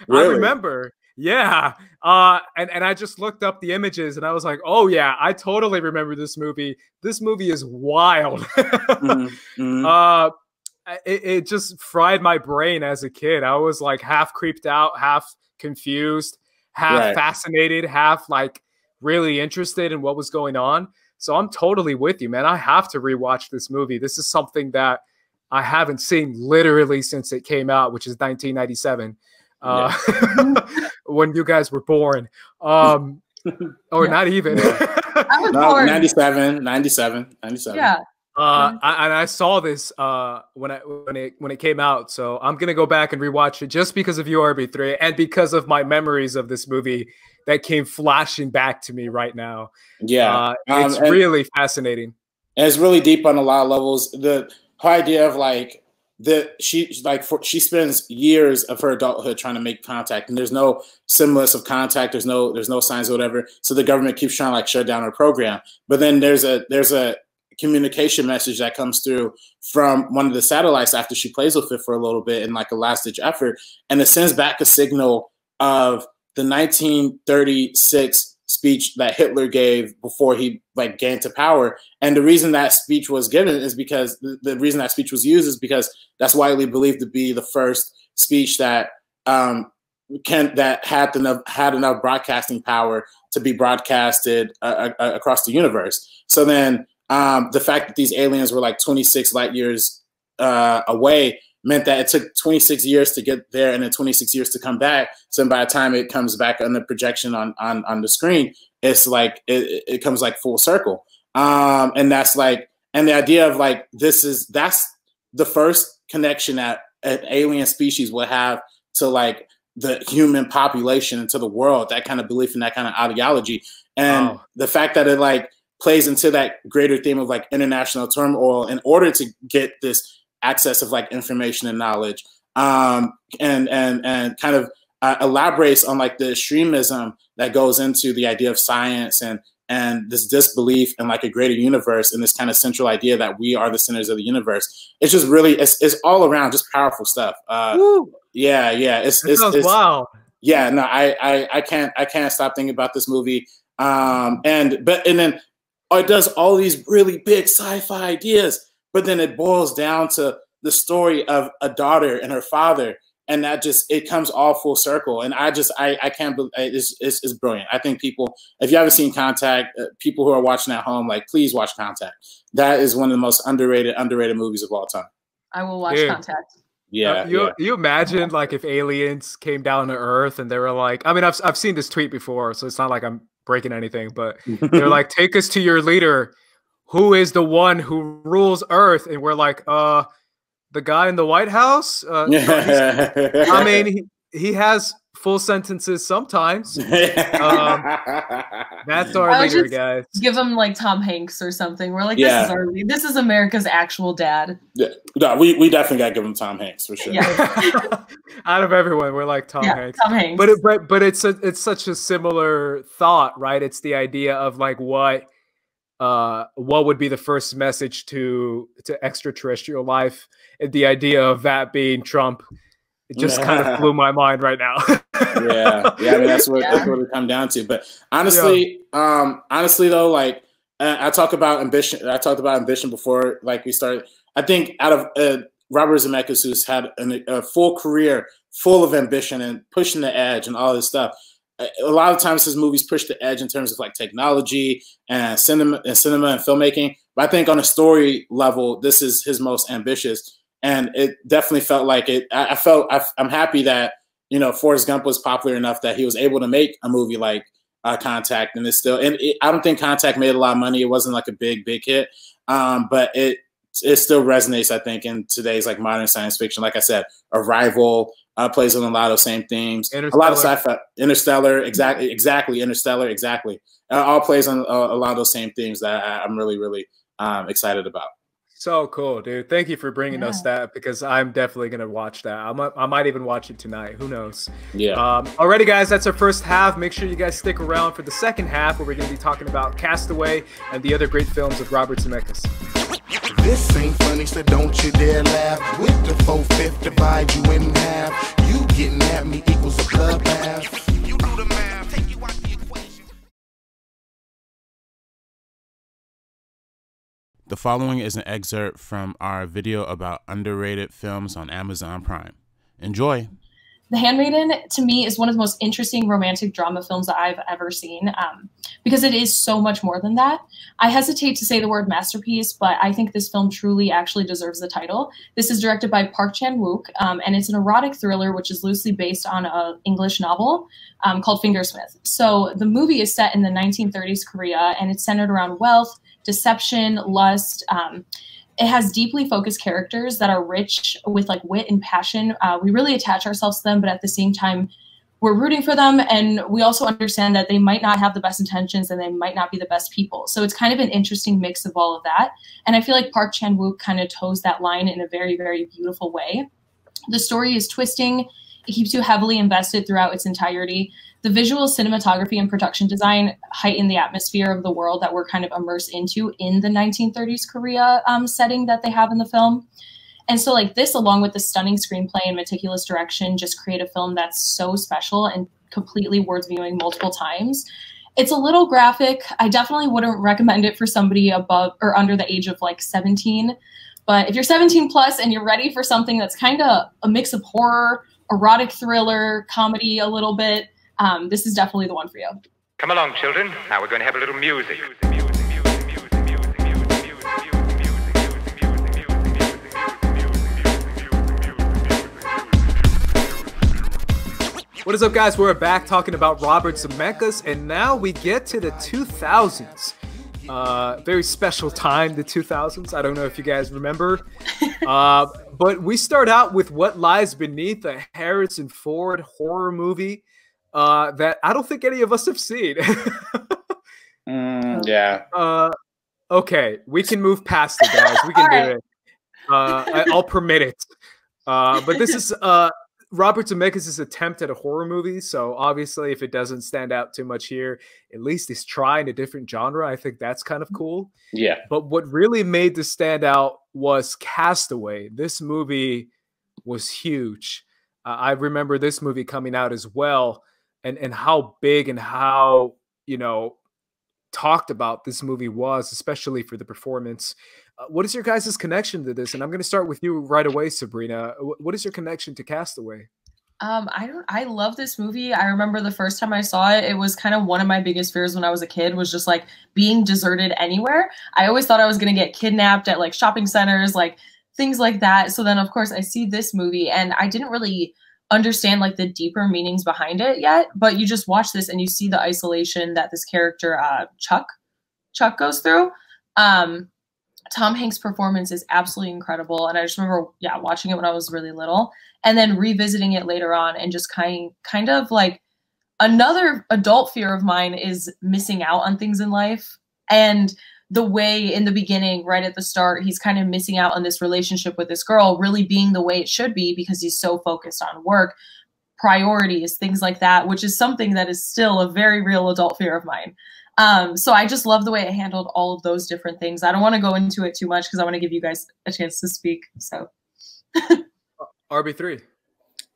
Really? I remember. Yeah. And I just looked up the images and I was like, oh yeah, I totally remember this movie. This movie is wild. Mm-hmm. It just fried my brain as a kid. I was like half creeped out, half confused, half fascinated, half like really interested in what was going on. So I'm totally with you, man. I have to rewatch this movie. This is something that I haven't seen literally since it came out, which is 1997. Yeah. When you guys were born, or not even. I was born. 97. Yeah. I saw this when it came out, so I'm gonna go back and rewatch it just because of you, RB3, and because of my memories of this movie that came flashing back to me right now. Yeah, it's really fascinating. And it's really deep on a lot of levels. The whole idea of like she spends years of her adulthood trying to make contact, and there's no semblance of contact. There's no signs or whatever. So the government keeps trying to like shut down her program, but then there's a communication message that comes through from one of the satellites after she plays with it for a little bit in like a last-ditch effort, and it sends back a signal of the 1936 speech that Hitler gave before he like gained to power. And the reason that speech was given is because the reason that speech was used is because that's widely believed to be the first speech that had enough broadcasting power to be broadcasted across the universe. So then the fact that these aliens were like 26 light years away meant that it took 26 years to get there and then 26 years to come back. So by the time it comes back on the projection on the screen, it's like it comes like full circle. And that's like, and the idea of like that's the first connection that an alien species will have to like the human population and to the world, that kind of belief and that kind of ideology. And the fact that it like plays into that greater theme of like international turmoil in order to get this access of like information and knowledge, and kind of elaborates on like the extremism that goes into the idea of science and this disbelief in like a greater universe and this kind of central idea that we are the centers of the universe. It's just really, it's all around just powerful stuff. Yeah. It's wow. Yeah, no, I can't stop thinking about this movie. And then it does all these really big sci-fi ideas, but then it boils down to the story of a daughter and her father, and that just, it comes all full circle. And I can't believe it's brilliant. I think people, if you haven't seen Contact, people who are watching at home, like, please watch Contact. That is one of the most underrated movies of all time. I will watch Contact. Yeah, you imagine, like, if aliens came down to Earth and they were like, I mean, I've seen this tweet before, so it's not like I'm breaking anything, but they're like, take us to your leader, who is the one who rules Earth, and we're like, the guy in the White House. I mean, he has full sentences sometimes. That's our leader, guys. Give him like Tom Hanks or something. We're like, this is America's actual dad. Yeah, no, we definitely gotta give him Tom Hanks for sure. Yeah. Out of everyone, we're like Tom Hanks. Tom Hanks. But it's such a similar thought, right? It's the idea of like what would be the first message to extraterrestrial life, and the idea of that being Trump. It just kind of blew my mind right now. I mean, that's what it comes down to. But honestly, though, like I talk about ambition. I talked about ambition before, like we started. I think out of Robert Zemeckis, who's had a full career full of ambition and pushing the edge and all this stuff, a lot of times his movies push the edge in terms of like technology and cinema and filmmaking. But I think on a story level, this is his most ambitious. And it definitely felt like it. I'm happy that, you know, Forrest Gump was popular enough that he was able to make a movie like Contact, and it's still. I don't think Contact made a lot of money. It wasn't like a big hit, but it still resonates, I think, in today's like modern science fiction. Like I said, Arrival plays on a lot of same themes. A lot of sci-fi. Interstellar, exactly. Interstellar, exactly. All plays on a lot of those same themes that I'm really excited about. So cool, dude. Thank you for bringing us that, because I'm definitely going to watch that. I might even watch it tonight. Who knows? Yeah. Alrighty, guys, that's our first half. Make sure you guys stick around for the second half, where we're going to be talking about Castaway and the other great films of Robert Zemeckis. This ain't funny, so don't you dare laugh. With the 4/5 divide you in half. You getting at me equals a club half. You do the math. Take you out the equation. The following is an excerpt from our video about underrated films on Amazon Prime. Enjoy. The Handmaiden, to me, is one of the most interesting romantic drama films that I've ever seen, because it is so much more than that. I hesitate to say the word masterpiece, but I think this film truly actually deserves the title. This is directed by Park Chan-wook, and it's an erotic thriller which is loosely based on an English novel called Fingersmith. So the movie is set in the 1930s Korea, and it's centered around wealth, deception, lust. It has deeply focused characters that are rich with like wit and passion. We really attach ourselves to them, but at the same time, we're rooting for them. And we also understand that they might not have the best intentions and they might not be the best people. So it's kind of an interesting mix of all of that. And I feel like Park Chan-wook kind of toes that line in a very, very beautiful way. The story is twisting. It keeps you heavily invested throughout its entirety. The visual cinematography and production design heighten the atmosphere of the world that we're kind of immersed into in the 1930s Korea setting that they have in the film. And so like this, along with the stunning screenplay and meticulous direction, just create a film that's so special and completely worth viewing multiple times. It's a little graphic. I definitely wouldn't recommend it for somebody above or under the age of like 17. But if you're 17 plus and you're ready for something that's kind of a mix of horror, erotic thriller, comedy a little bit, this is definitely the one for you. Come along, children. Now we're going to have a little music. What is up, guys? We're back talking about Robert Zemeckis, and now we get to the 2000s. Very special time, the 2000s. I don't know if you guys remember. But we start out with What Lies Beneath, a Harrison Ford horror movie. That I don't think any of us have seen. Okay, we can move past it, guys. We can do it. I'll permit it. But this is Robert Zemeckis' attempt at a horror movie. So obviously, if it doesn't stand out too much here, at least he's trying a different genre. I think that's kind of cool. Yeah. But what really made this stand out was Castaway. This movie was huge. I remember this movie coming out as well. And how big and how, you know, talked about this movie was, especially for the performance. What is your guys' connection to this? And I'm going to start with you right away, Sabrina. What is your connection to Castaway? I love this movie. I remember the first time I saw it, it was kind of one of my biggest fears when I was a kid, was just like being deserted anywhere. I always thought I was going to get kidnapped at like shopping centers, like things like that. So then of course I see this movie and I didn't really understand like the deeper meanings behind it yet, but you just watch this and you see the isolation that this character, Chuck goes through. Tom Hanks' performance is absolutely incredible. And I just remember, yeah, watching it when I was really little and then revisiting it later on and just kind of like another adult fear of mine is missing out on things in life. And the way in the beginning, right at the start, he's kind of missing out on this relationship with this girl really being the way it should be because he's so focused on work, priorities, things like that, which is something that is still a very real adult fear of mine. So I just love the way it handled all of those different things. I don't want to go into it too much because I want to give you guys a chance to speak. So RB3.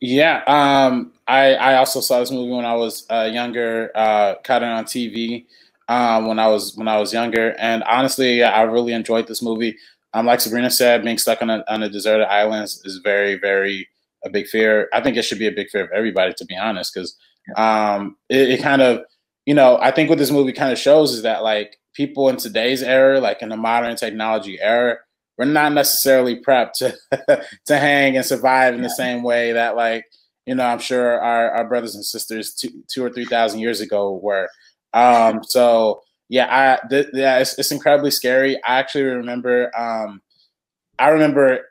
Yeah. I also saw this movie when I was younger, caught it on TV when I was younger. And honestly, I really enjoyed this movie. Like Sabrina said, being stuck on a deserted island is very, very a big fear. I think it should be a big fear of everybody, to be honest, because it kind of, you know, I think what this movie kind of shows is that like people in today's era, like in the modern technology era, we're not necessarily prepped to hang and survive in the same way that, like, you know, I'm sure our brothers and sisters 2,000 or 3,000 years ago were. So yeah, it's incredibly scary. I actually remember, I remember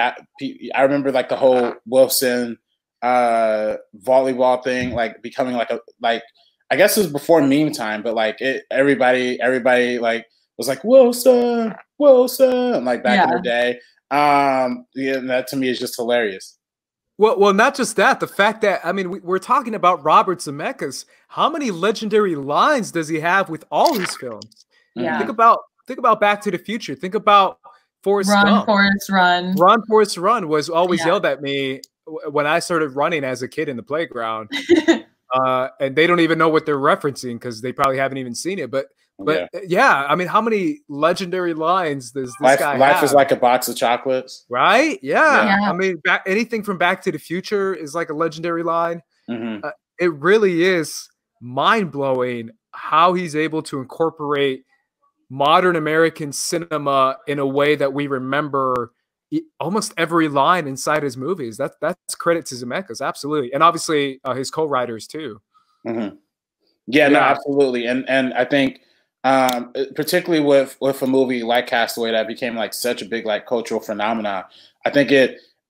like the whole Wilson volleyball thing, like becoming like I guess it was before meme time, but like everybody like was like Wilson, like back in the day. Yeah, that to me is just hilarious. Well, not just that, the fact that, I mean, we're talking about Robert Zemeckis. How many legendary lines does he have with all his films? Yeah. Think about Back to the Future. Think about Forrest Gump. Run, Forrest, Run. Run, Forrest, Run was always yelled at me when I started running as a kid in the playground. And they don't even know what they're referencing because they probably haven't even seen it. But yeah, I mean, how many legendary lines does this guy have? Life is like a box of chocolates. Right? Yeah. I mean, anything from Back to the Future is like a legendary line. Mm-hmm. It really is mind-blowing how he's able to incorporate modern American cinema in a way that we remember almost every line inside his movies. That's credit to Zemeckis, absolutely. And obviously his co-writers too. Mm-hmm. Yeah, no, absolutely. And I think particularly with a movie like Castaway that became like such a big like cultural phenomenon, I think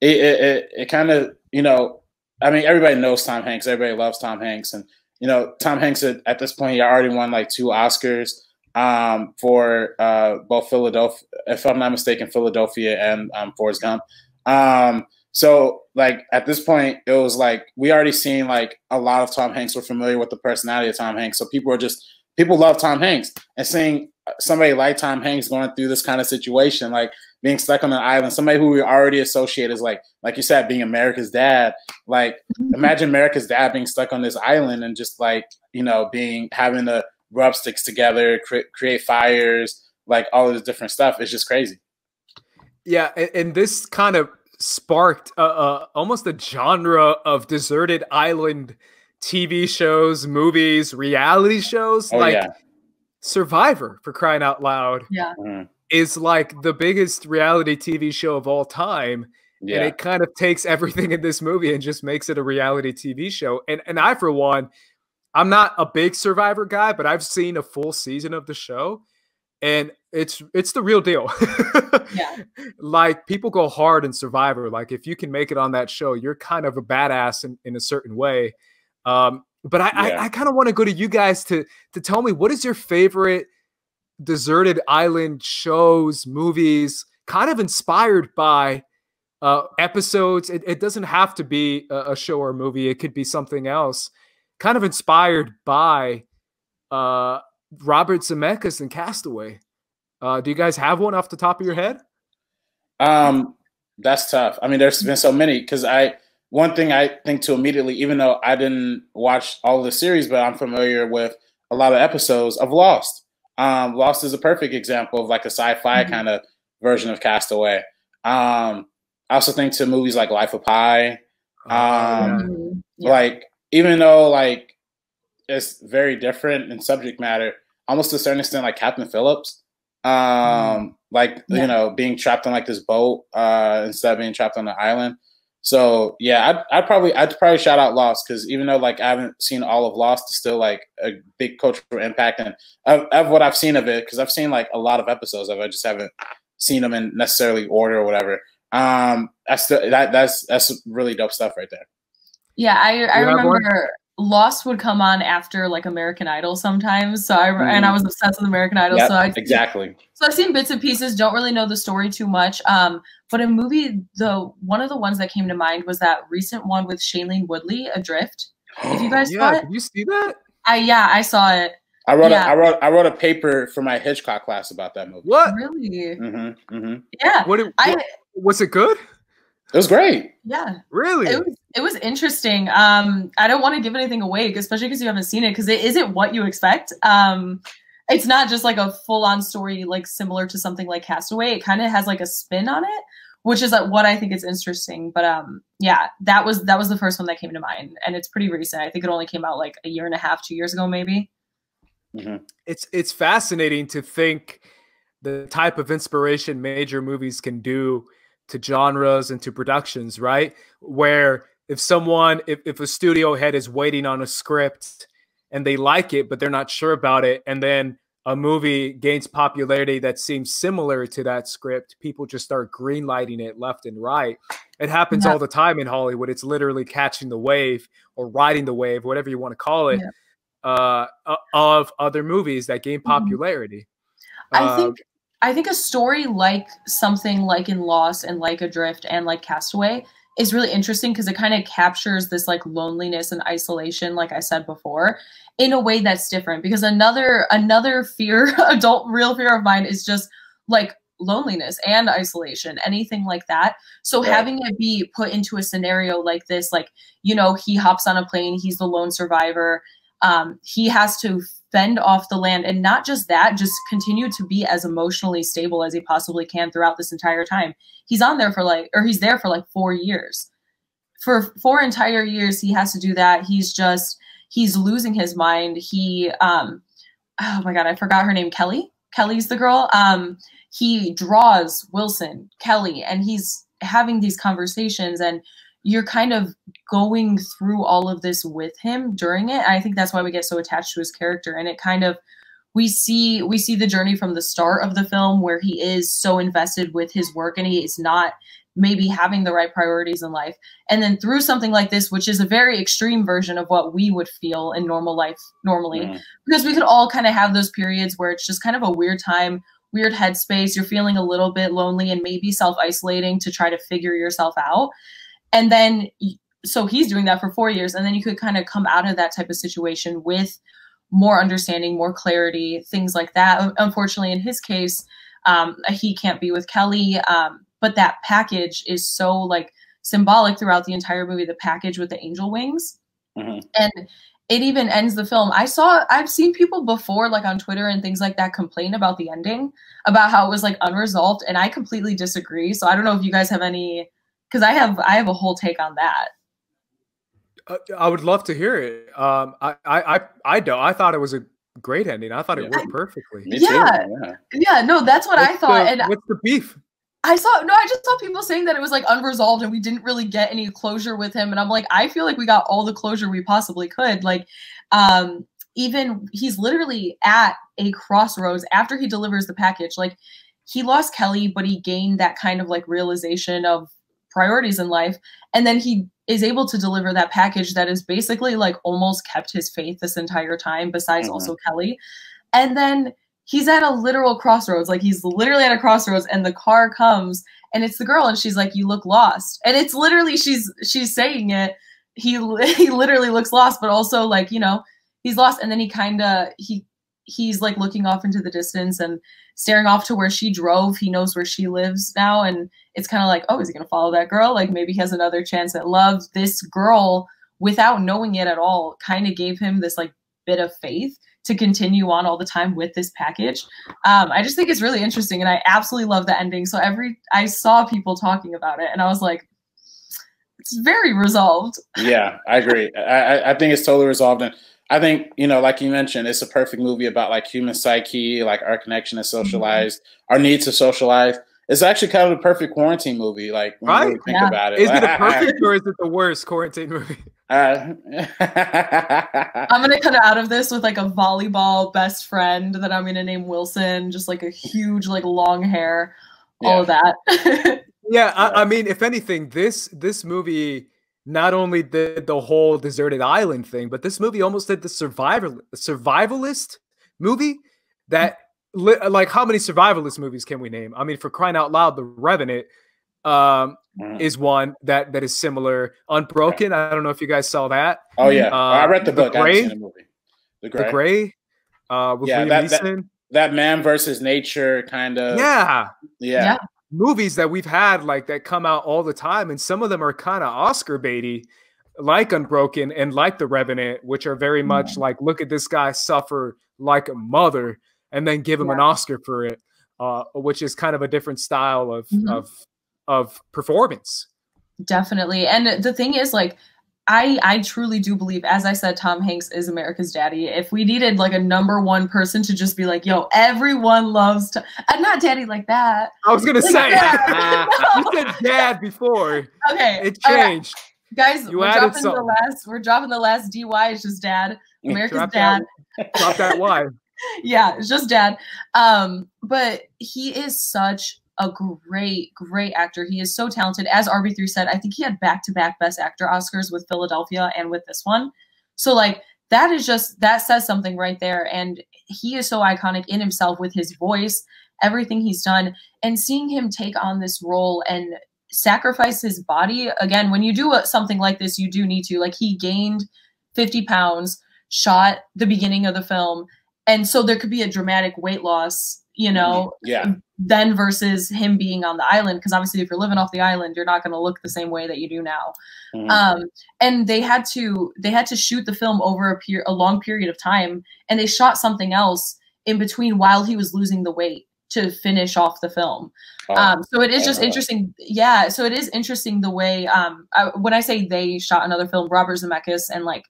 it kind of, you know, I mean, everybody knows Tom Hanks, everybody loves Tom Hanks. And, you know, Tom Hanks at this point, he already won like 2 Oscars for both Philadelphia, if I'm not mistaken, Philadelphia and Forrest Gump. So like at this point, it was like we already seen like a lot of Tom Hanks. We're familiar with the personality of Tom Hanks, so people love Tom Hanks. And seeing somebody like Tom Hanks going through this kind of situation, like being stuck on an island, somebody who we already associate as like you said, being America's dad. Like imagine America's dad being stuck on this island and just like, you know, having to rub sticks together, create fires, like all of this different stuff. It's just crazy. Yeah, and this kind of sparked almost a genre of deserted island TV shows, movies, reality shows. Survivor, for crying out loud, is like the biggest reality TV show of all time. Yeah. And it kind of takes everything in this movie and just makes it a reality TV show. And I, for one, I'm not a big Survivor guy, but I've seen a full season of the show, and it's the real deal. Like people go hard in Survivor. Like if you can make it on that show, you're kind of a badass in a certain way. But I kind of want to go to you guys to tell me, what is your favorite deserted island shows, movies, kind of inspired by episodes? It doesn't have to be a show or a movie. It could be something else. Kind of inspired by Robert Zemeckis and Castaway. Do you guys have one off the top of your head? That's tough. I mean, there's been so many, because one thing I think to immediately, even though I didn't watch all the series, but I'm familiar with a lot of episodes of Lost. Lost is a perfect example of like a sci-fi mm-hmm. kind of version of Castaway. I also think to movies like Life of Pi, yeah. like even though like it's very different in subject matter, almost to a certain extent, like Captain Phillips, like yeah. you know, being trapped on like this boat instead of being trapped on the island. So yeah, I'd probably shout out Lost, because even though like I haven't seen all of Lost, it's still like a big cultural impact, and of what I've seen of it, because I've seen like a lot of episodes of it, I just haven't seen them in necessarily order or whatever. That's really dope stuff right there. Yeah, I remember Lost would come on after like American Idol sometimes, so and I was obsessed with American Idol. Yep, so I've seen bits and pieces, don't really know the story too much. But a movie, one of the ones that came to mind was that recent one with Shailene Woodley, Adrift. If you guys saw it, did you see that? I saw it. I wrote a paper for my Hitchcock class about that movie. What? Really? Mm-hmm, mm-hmm. Yeah. Was it good? It was great. Yeah. Really? It was interesting. I don't want to give anything away, especially because you haven't seen it, because it isn't what you expect. It's not just like a full-on story like similar to something like Castaway. It kind of has like a spin on it, which is like what I think is interesting. But yeah, that was the first one that came to mind, and it's pretty recent. I think it only came out like a year and a half, 2 years ago, maybe. Mm-hmm. It's fascinating to think the type of inspiration major movies can do to genres and to productions, right? Where if a studio head is waiting on a script and they like it, but they're not sure about it, and then a movie gains popularity that seems similar to that script, people just start greenlighting it left and right. It happens all the time in Hollywood. It's literally catching the wave or riding the wave, whatever you want to call it, of other movies that gain popularity. I think a story like something like in Lost and like Adrift and like Castaway is really interesting, because it kind of captures this like loneliness and isolation, like I said before, in a way that's different. Because another fear, real fear of mine is just like loneliness and isolation, anything like that. So having it be put into a scenario like this, like, you know, he hops on a plane, he's the lone survivor, he has to fend off the land, and not just that, just continue to be as emotionally stable as he possibly can throughout this entire time. He's there for like 4 years. For 4 entire years, he has to do that. He's losing his mind. Oh my God, I forgot her name. Kelly? Kelly's the girl. He draws Wilson, Kelly, and he's having these conversations, and you're kind of going through all of this with him during it. I think that's why we get so attached to his character. And it kind of, we see the journey from the start of the film, where he is so invested with his work and he is not maybe having the right priorities in life. And then through something like this, which is a very extreme version of what we would feel in normal life normally, because we could all kind of have those periods where it's just kind of a weird time, weird headspace. You're feeling a little bit lonely and maybe self-isolating to try to figure yourself out. And then, so he's doing that for 4 years, and then you could kind of come out of that type of situation with more understanding, more clarity, things like that. Unfortunately, in his case, he can't be with Kelly, but that package is so like symbolic throughout the entire movie, the package with the angel wings. And it even ends the film. I've seen people before, like on Twitter and things like that, complain about the ending, about how it was like unresolved, and I completely disagree. So I don't know if you guys have any... Because I have a whole take on that. I would love to hear it. I don't. I thought it was a great ending. I thought it worked perfectly. Yeah. No, that's what I thought. And what's the beef? I just saw people saying that it was like unresolved and we didn't really get any closure with him. And I'm like, I feel like we got all the closure we possibly could. Like, even he's literally at a crossroads after he delivers the package. Like, he lost Kelly, but he gained that kind of like realization of priorities in life, and then he is able to deliver that package that is basically like almost kept his faith this entire time, besides also Kelly. And then he's at a literal crossroads, like he's literally at a crossroads, and the car comes, and it's the girl, and she's like, "You look lost," and it's literally she's saying it. He literally looks lost, but also like, you know, he's lost. And then he's like looking off into the distance and staring off to where she drove. He knows where she lives now. And it's kind of like, oh, is he going to follow that girl? Like, maybe he has another chance at love. This girl, without knowing it at all, kind of gave him this like bit of faith to continue on all the time with this package. I just think it's really interesting, and I absolutely love the ending. So I saw people talking about it, and I was like, it's very resolved. Yeah, I agree. I think it's totally resolved. And I think, you know, like you mentioned, it's a perfect movie about like human psyche, like our connection to socialize, our need to socialize. It's actually kind of the perfect quarantine movie. Like, when you really think about it. Is it a perfect or is it the worst quarantine movie? I'm going to cut out of this with like a volleyball best friend that I'm going to name Wilson, just like a huge, like long hair, all of that. Yeah. I mean, if anything, this movie not only did the whole deserted island thing, but this movie almost did the survivalist movie that, like, how many survivalist movies can we name? I mean, for crying out loud, The Revenant is one that is similar. Unbroken, I don't know if you guys saw that. Oh yeah, I read the book. The Grey, I haven't seen the movie. The Grey. With Liam Neeson. That man versus nature kind of. Yeah. Movies that we've had like that come out all the time, and some of them are kind of Oscar baity, like Unbroken and like The Revenant, which are very much like, look at this guy suffer like a mother, and then give him an Oscar for it, which is kind of a different style of performance. Definitely. And the thing is, like, I truly do believe, as I said, Tom Hanks is America's daddy. If we needed like a number one person to just be like, yo, everyone loves Tom. I'm not daddy like that. I was going to say, you said dad before. Okay. It changed. Right. Guys, we're dropping the last DY. It's just dad. America's dad. Drop that Y. Yeah, it's just dad. But he is such a great, great actor. He is so talented. As RB3 said, I think he had back-to-back Best Actor Oscars with Philadelphia and with this one. So, like, that is just, that says something right there. And he is so iconic in himself with his voice, everything he's done. And seeing him take on this role and sacrifice his body, again, when you do something like this, you do need to. Like, he gained 50 pounds, shot the beginning of the film, and so there could be a dramatic weight loss, you know, then versus him being on the island. Because obviously if you're living off the island, you're not going to look the same way that you do now. And they had to shoot the film over a long period of time. And they shot something else in between while he was losing the weight to finish off the film. So it is just interesting. Yeah. So it is interesting the way, when I say they shot another film, Robert Zemeckis and like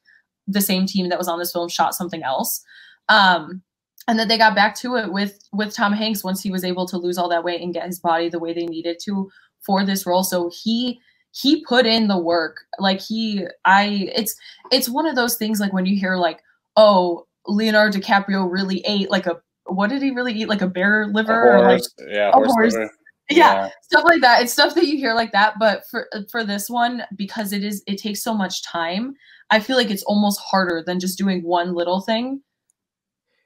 the same team that was on this film shot something else. And then they got back to it with Tom Hanks once he was able to lose all that weight and get his body the way they needed to for this role. So he put in the work. Like it's one of those things, like when you hear like, oh, Leonardo DiCaprio really ate like what did he really eat? Like a bear liver? A horse, or like, horse liver. Yeah, stuff like that. It's stuff that you hear like that. But for this one, because it takes so much time, I feel like it's almost harder than just doing one little thing.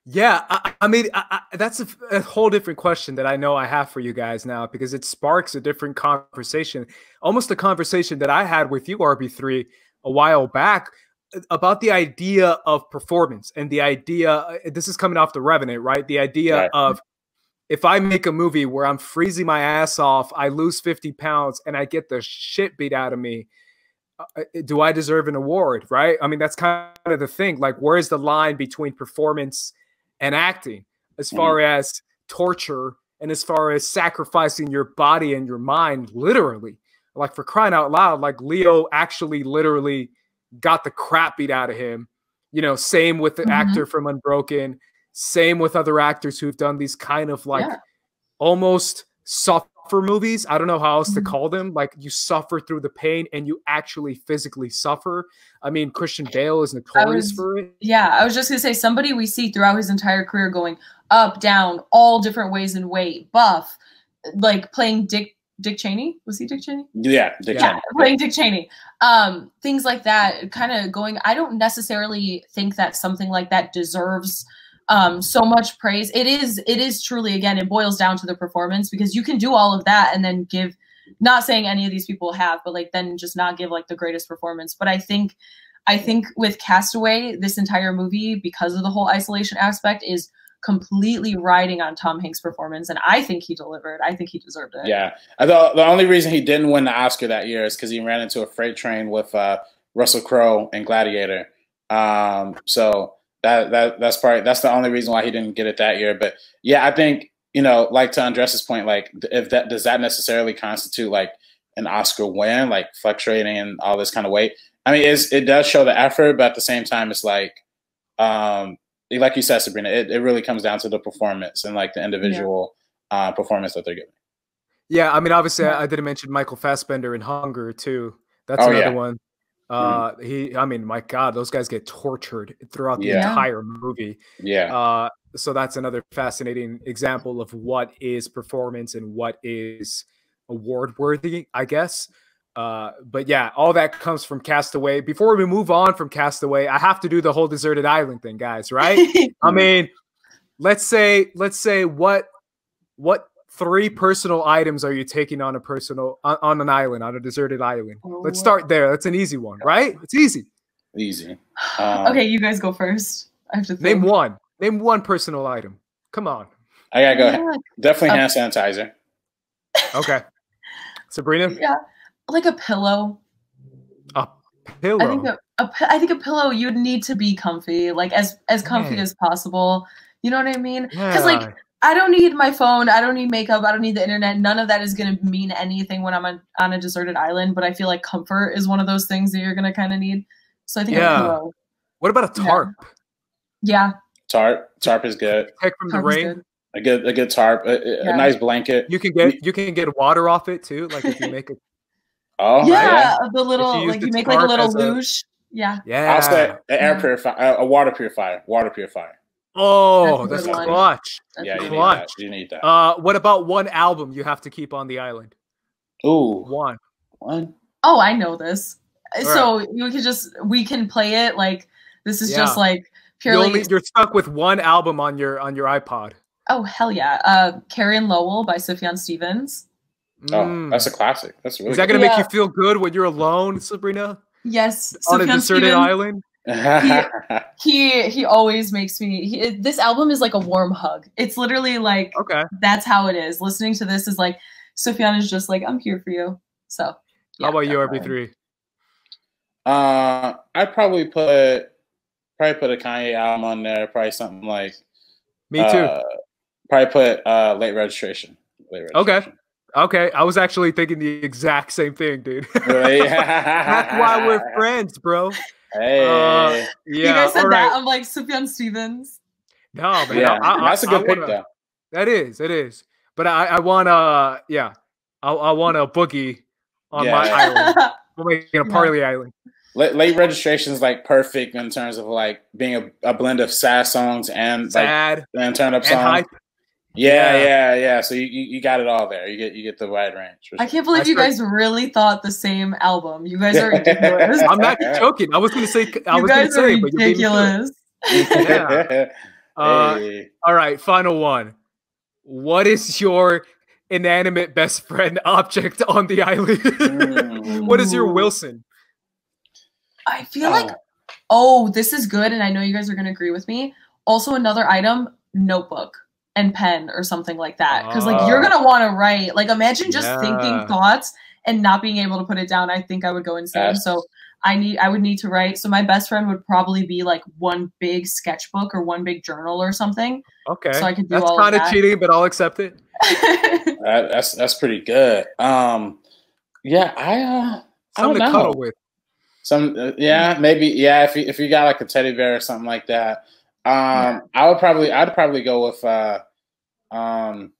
Yeah, I mean, that's a whole different question that I know I have for you guys now, because it sparks a different conversation, almost a conversation that I had with you, RB3, a while back about the idea of performance and the idea, this is coming off The Revenant, right? The idea of, if I make a movie where I'm freezing my ass off, I lose 50 pounds and I get the shit beat out of me, do I deserve an award, right? I mean, that's kind of the thing. Like, where is the line between performance and acting, as far as torture and as far as sacrificing your body and your mind, literally? Like, for crying out loud, like Leo actually literally got the crap beat out of him. You know, same with the actor from Unbroken, same with other actors who've done these kind of like almost suffer movies. I don't know how else to call them. Like, you suffer through the pain and you actually physically suffer. I mean, Christian Bale is notorious for it. Yeah, I was just gonna say, somebody we see throughout his entire career going up, down, all different ways in weight, buff, like playing Dick Cheney. Was he Dick Cheney? Yeah, Dick Cheney. Playing Dick Cheney. Things like that, kind of going, I don't necessarily think that something like that deserves so much praise. It is truly, again, it boils down to the performance, because you can do all of that and then give, not saying any of these people have, but like then just not give like the greatest performance. But I think with Castaway, this entire movie, because of the whole isolation aspect, is completely riding on Tom Hanks' performance. And I think he delivered. I think he deserved it. Yeah. The only reason he didn't win the Oscar that year is because he ran into a freight train with Russell Crowe and Gladiator. So That's probably, that's the only reason why he didn't get it that year. But yeah, I think, you know, like to Andress's point, like if that, does that necessarily constitute like an Oscar win, like fluctuating and all this kind of weight? I mean, it's, it does show the effort, but at the same time, it's like you said, Sabrina, it really comes down to the performance and like the individual performance that they're giving. Yeah, I mean, obviously, I didn't mention Michael Fassbender in Hunger too. That's another one. I mean, my God, those guys get tortured throughout the entire movie. Yeah. So that's another fascinating example of what is performance and what is award worthy, I guess. But yeah, all that comes from Castaway. Before we move on from Castaway, I have to do the whole deserted island thing, guys, right? I mean, let's say what three personal items are you taking on a deserted island? Let's start there. That's an easy one, right? It's easy. Easy. Okay, you guys go first. I have to think. Name one. Name one personal item. Come on. I gotta go ahead. Definitely hand sanitizer. Okay. Sabrina? Yeah. Like a pillow. A pillow. I think a pillow. You'd need to be comfy, like as comfy as possible. You know what I mean? Because like I don't need my phone. I don't need makeup. I don't need the internet. None of that is gonna mean anything when I'm on a deserted island. But I feel like comfort is one of those things that you're gonna kind of need. So I think a pillow. What about a tarp? Yeah. Tarp is good. Protect from the rain. A good tarp. A nice blanket. You can get water off it too. Like if you make a oh yeah, the little like you make like a little luge. Yeah. Yeah. I'll say an air purifier, a water purifier, Oh, that's clutch. Yeah, clutch. You need that. What about one album you have to keep on the island? Ooh, one. Oh, I know this. All so right. You can just we can play it like this is just like purely. You're stuck with one album on your iPod. Oh hell yeah! Karen Lowell by Sufjan Stevens. Oh, that's a classic. That's really. Is that going to make you feel good when you're alone, Sabrina? Yes. On a deserted island. he always makes me. This album is like a warm hug. It's literally like that's how it is. Listening to this is like Sufjan is just like I'm here for you. So. Yeah, how about you, RB3? I'd probably put a Kanye album on there. Probably something like. Me too. Probably put Late Registration. Okay. Okay, I was actually thinking the exact same thing, dude. Right? That's why we're friends, bro. Hey, you guys said that. I'm like Sufjan Stevens. No, but yeah, that's a good pick, though. That is, it is. But I want to, I want a boogie on my island. We're making a party island. Late Registration is like perfect in terms of like being a blend of sad songs and sad like, and turn up songs. Hype. Yeah. So you got it all there. You get the wide range. Sure. I can't believe you guys really thought the same album. You guys are ridiculous. I'm not joking. I was going to say. You guys are ridiculous. But you made me all right, final one. What is your inanimate best friend object on the island? What is your Wilson? I feel like this is good, and I know you guys are going to agree with me. Also, another item: notebook and pen or something like that, because like you're gonna want to write. Like imagine just thinking thoughts and not being able to put it down. I think I would go insane. So I would need to write. So my best friend would probably be like one big sketchbook or one big journal or something. Okay, so I could do all that. That's kind of cheating, but I'll accept it. That's pretty good. Something to cuddle with. If you got like a teddy bear or something like that. I'd probably go with I'm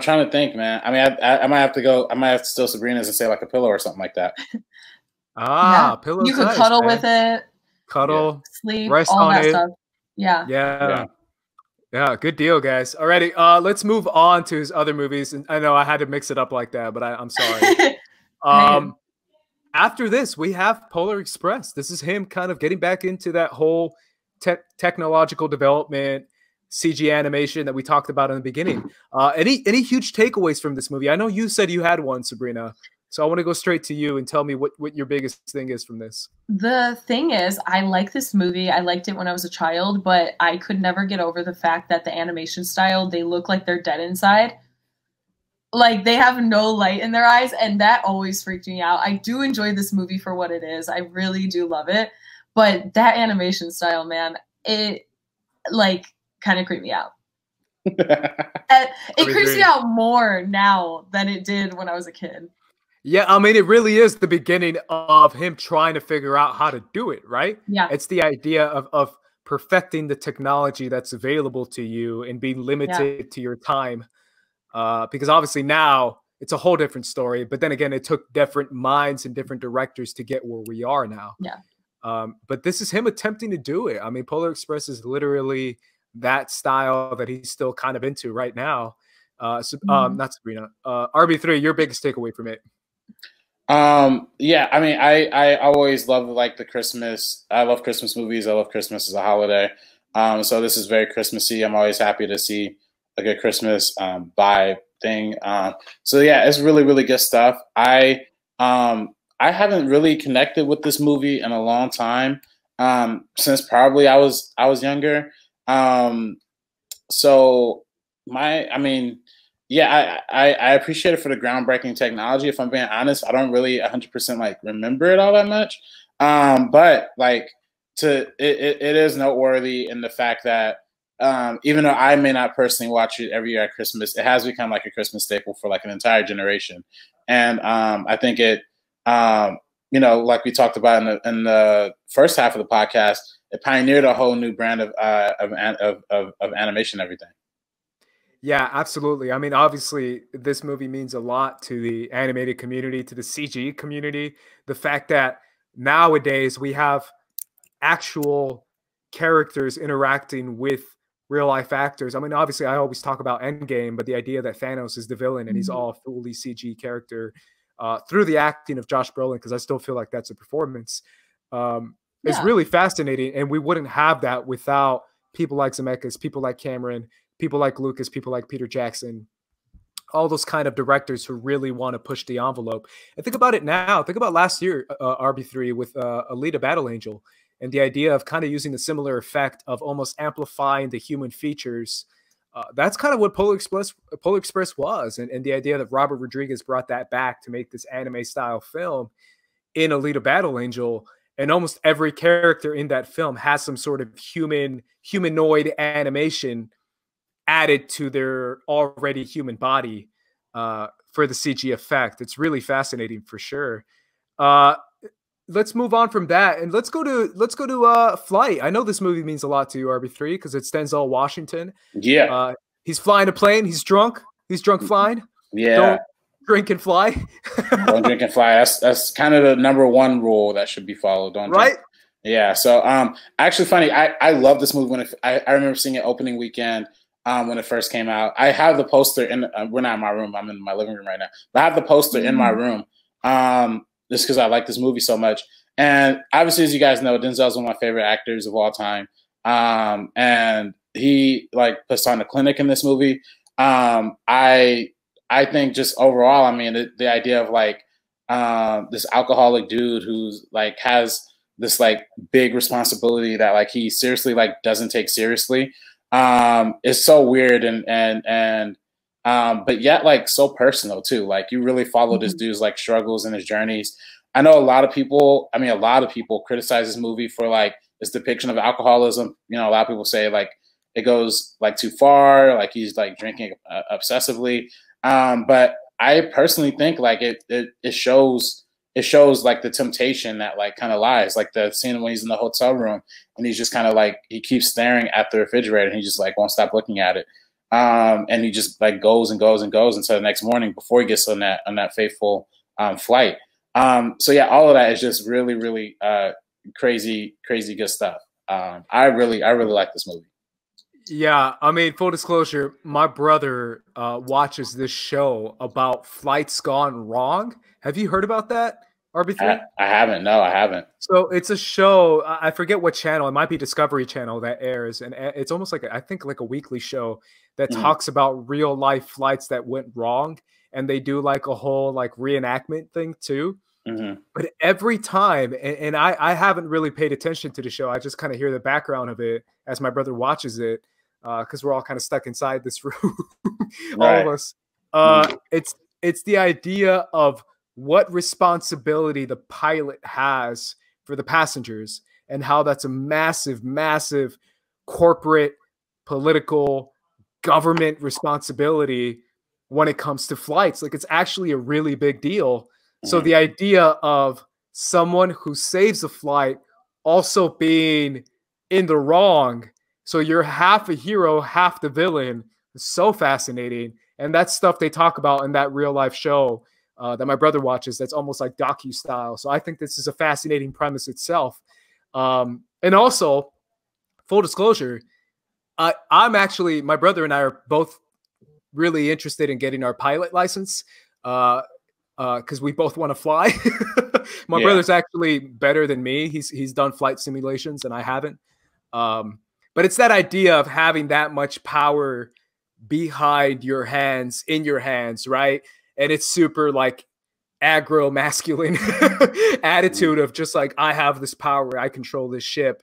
trying to think, man. I mean, I might have to steal Sabrina's and say like a pillow or something like that. Pillow. You could cuddle with it. Cuddle, sleep, rest all on that stuff. Yeah, good deal, guys. Alrighty, let's move on to his other movies. And I know I had to mix it up like that, but I'm sorry. After this, we have Polar Express. This is him kind of getting back into that whole technological development, CG animation that we talked about in the beginning. Any huge takeaways from this movie? I know you said you had one, Sabrina. So I want to go straight to you and tell me what your biggest thing is from this. The thing is, I like this movie. I liked it when I was a child, but I could never get over the fact that the animation style, they look like they're dead inside. Like they have no light in their eyes, and that always freaked me out. I do enjoy this movie for what it is. I really do love it. But that animation style, man, it like kind of creeped me out. It creeps me out more now than it did when I was a kid. Yeah, I mean, it really is the beginning of him trying to figure out how to do it, right? Yeah. It's the idea of perfecting the technology that's available to you and being limited to your time. Because obviously now it's a whole different story. But then again, it took different minds and different directors to get where we are now. Yeah. But this is him attempting to do it. I mean, Polar Express is literally that style that he's still kind of into right now. Not Sabrina. RB3, your biggest takeaway from it. Yeah, I mean, I always love like the Christmas. I love Christmas movies. I love Christmas as a holiday. So this is very Christmassy. I'm always happy to see like a Christmas vibe thing. So yeah, it's really, really good stuff. I haven't really connected with this movie in a long time, since probably I was younger. So my, I mean, yeah, I appreciate it for the groundbreaking technology. If I'm being honest, I don't really 100% like remember it all that much. But like it is noteworthy in the fact that even though I may not personally watch it every year at Christmas, it has become like a Christmas staple for like an entire generation. And I think it, you know, like we talked about in the first half of the podcast, it pioneered a whole new brand of animation and everything. Yeah, absolutely. I mean, obviously, this movie means a lot to the animated community, to the CG community. The fact that nowadays we have actual characters interacting with real-life actors. I mean, obviously, I always talk about Endgame, but the idea that Thanos is the villain and he's all fully CG character through the acting of Josh Brolin, because I still feel like that's a performance, is really fascinating. And we wouldn't have that without people like Zemeckis, people like Cameron, people like Lucas, people like Peter Jackson, all those kind of directors who really want to push the envelope. And think about it now. Think about last year, RB3, with Alita Battle Angel, and the idea of kind of using a similar effect of almost amplifying the human features. That's kind of what Polar Express was, and the idea that Robert Rodriguez brought that back to make this anime-style film in Alita Battle Angel. And almost every character in that film has some sort of humanoid animation added to their already human body for the CG effect. It's really fascinating for sure. Let's move on from that and let's go to Flight. I know this movie means a lot to you, RB3, because it's Denzel Washington. Yeah, he's flying a plane. He's drunk. He's drunk flying. Yeah, don't drink and fly. Don't drink and fly. That's kind of the #1 rule that should be followed. Don't drink. Right? Yeah. So actually, funny. I love this movie when I remember seeing it opening weekend. When it first came out, I have the poster in, we're not in my room, I'm in my living room right now, but I have the poster in my room, just because I like this movie so much. And obviously, as you guys know, Denzel's one of my favorite actors of all time. And he like puts on a clinic in this movie. I think just overall, I mean, the idea of like this alcoholic dude who's like has this like big responsibility that like he seriously like doesn't take seriously. It's so weird and but yet like so personal too. Like you really follow this dude's like struggles and his journeys. I know a lot of people criticize this movie for like its depiction of alcoholism. You know, a lot of people say like it goes like too far, like he's like drinking obsessively. But I personally think like it shows like the temptation that like kind of lies, like the scene when he's in the hotel room and he's just kind of like, he keeps staring at the refrigerator and he just like won't stop looking at it. And he just like goes and goes and goes until the next morning before he gets on that fateful flight. So yeah, all of that is just really, really crazy, crazy good stuff. I really like this movie. Yeah, I mean, full disclosure, my brother watches this show about flights gone wrong. Have you heard about that, RB3? I haven't. No, I haven't. So it's a show. I forget what channel. It might be Discovery Channel that airs. And it's almost like, I think, like a weekly show that talks about real life flights that went wrong. And they do like a whole like reenactment thing too. But every time, and I haven't really paid attention to the show. I just kind of hear the background of it as my brother watches it, because we're all kind of stuck inside this room, all of us. It's the idea of what responsibility the pilot has for the passengers and how that's a massive, massive corporate, political, government responsibility when it comes to flights. Like, it's actually a really big deal. So the idea of someone who saves a flight also being in the wrong, so you're half a hero, half the villain, is so fascinating. And that's stuff they talk about in that real life show that my brother watches that's almost like docu-style. So I think this is a fascinating premise itself. And also, full disclosure, I'm actually, my brother and I are both really interested in getting our pilot license because we both want to fly. My brother's actually better than me. He's done flight simulations and I haven't. But it's that idea of having that much power behind your hands, in your hands, right? And it's super like aggro masculine attitude of just like, I have this power, I control this ship.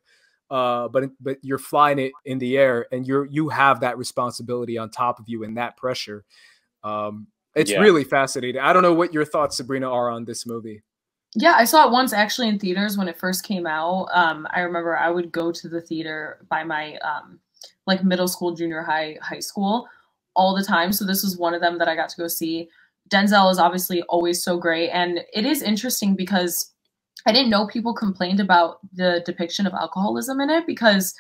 But you're flying it in the air and you have that responsibility on top of you and that pressure. It's really fascinating. I don't know what your thoughts, Sabrina, are on this movie. Yeah, I saw it once actually in theaters when it first came out. I remember I would go to the theater by my like middle school, junior high, high school all the time. So this was one of them that I got to go see. Denzel is obviously always so great. And it is interesting because I didn't know people complained about the depiction of alcoholism in it, because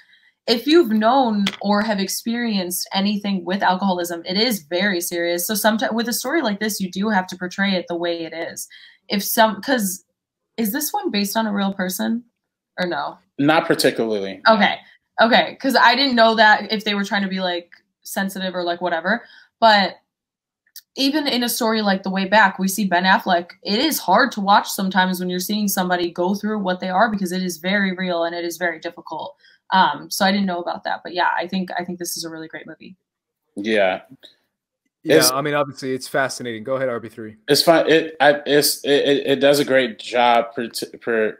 if you've known or have experienced anything with alcoholism, it is very serious. So sometimes with a story like this, you do have to portray it the way it is. Because is this one based on a real person or no? Not particularly. Okay. Okay. Because I didn't know that if they were trying to be like sensitive or like whatever, but even in a story like The Way Back, we see Ben Affleck. It is hard to watch sometimes when you're seeing somebody go through what they are, because it is very real and it is very difficult. So I didn't know about that, but yeah, I think this is a really great movie. Yeah. Yeah, I mean, obviously, it's fascinating. Go ahead, RB3. It's fine. It does a great job portraying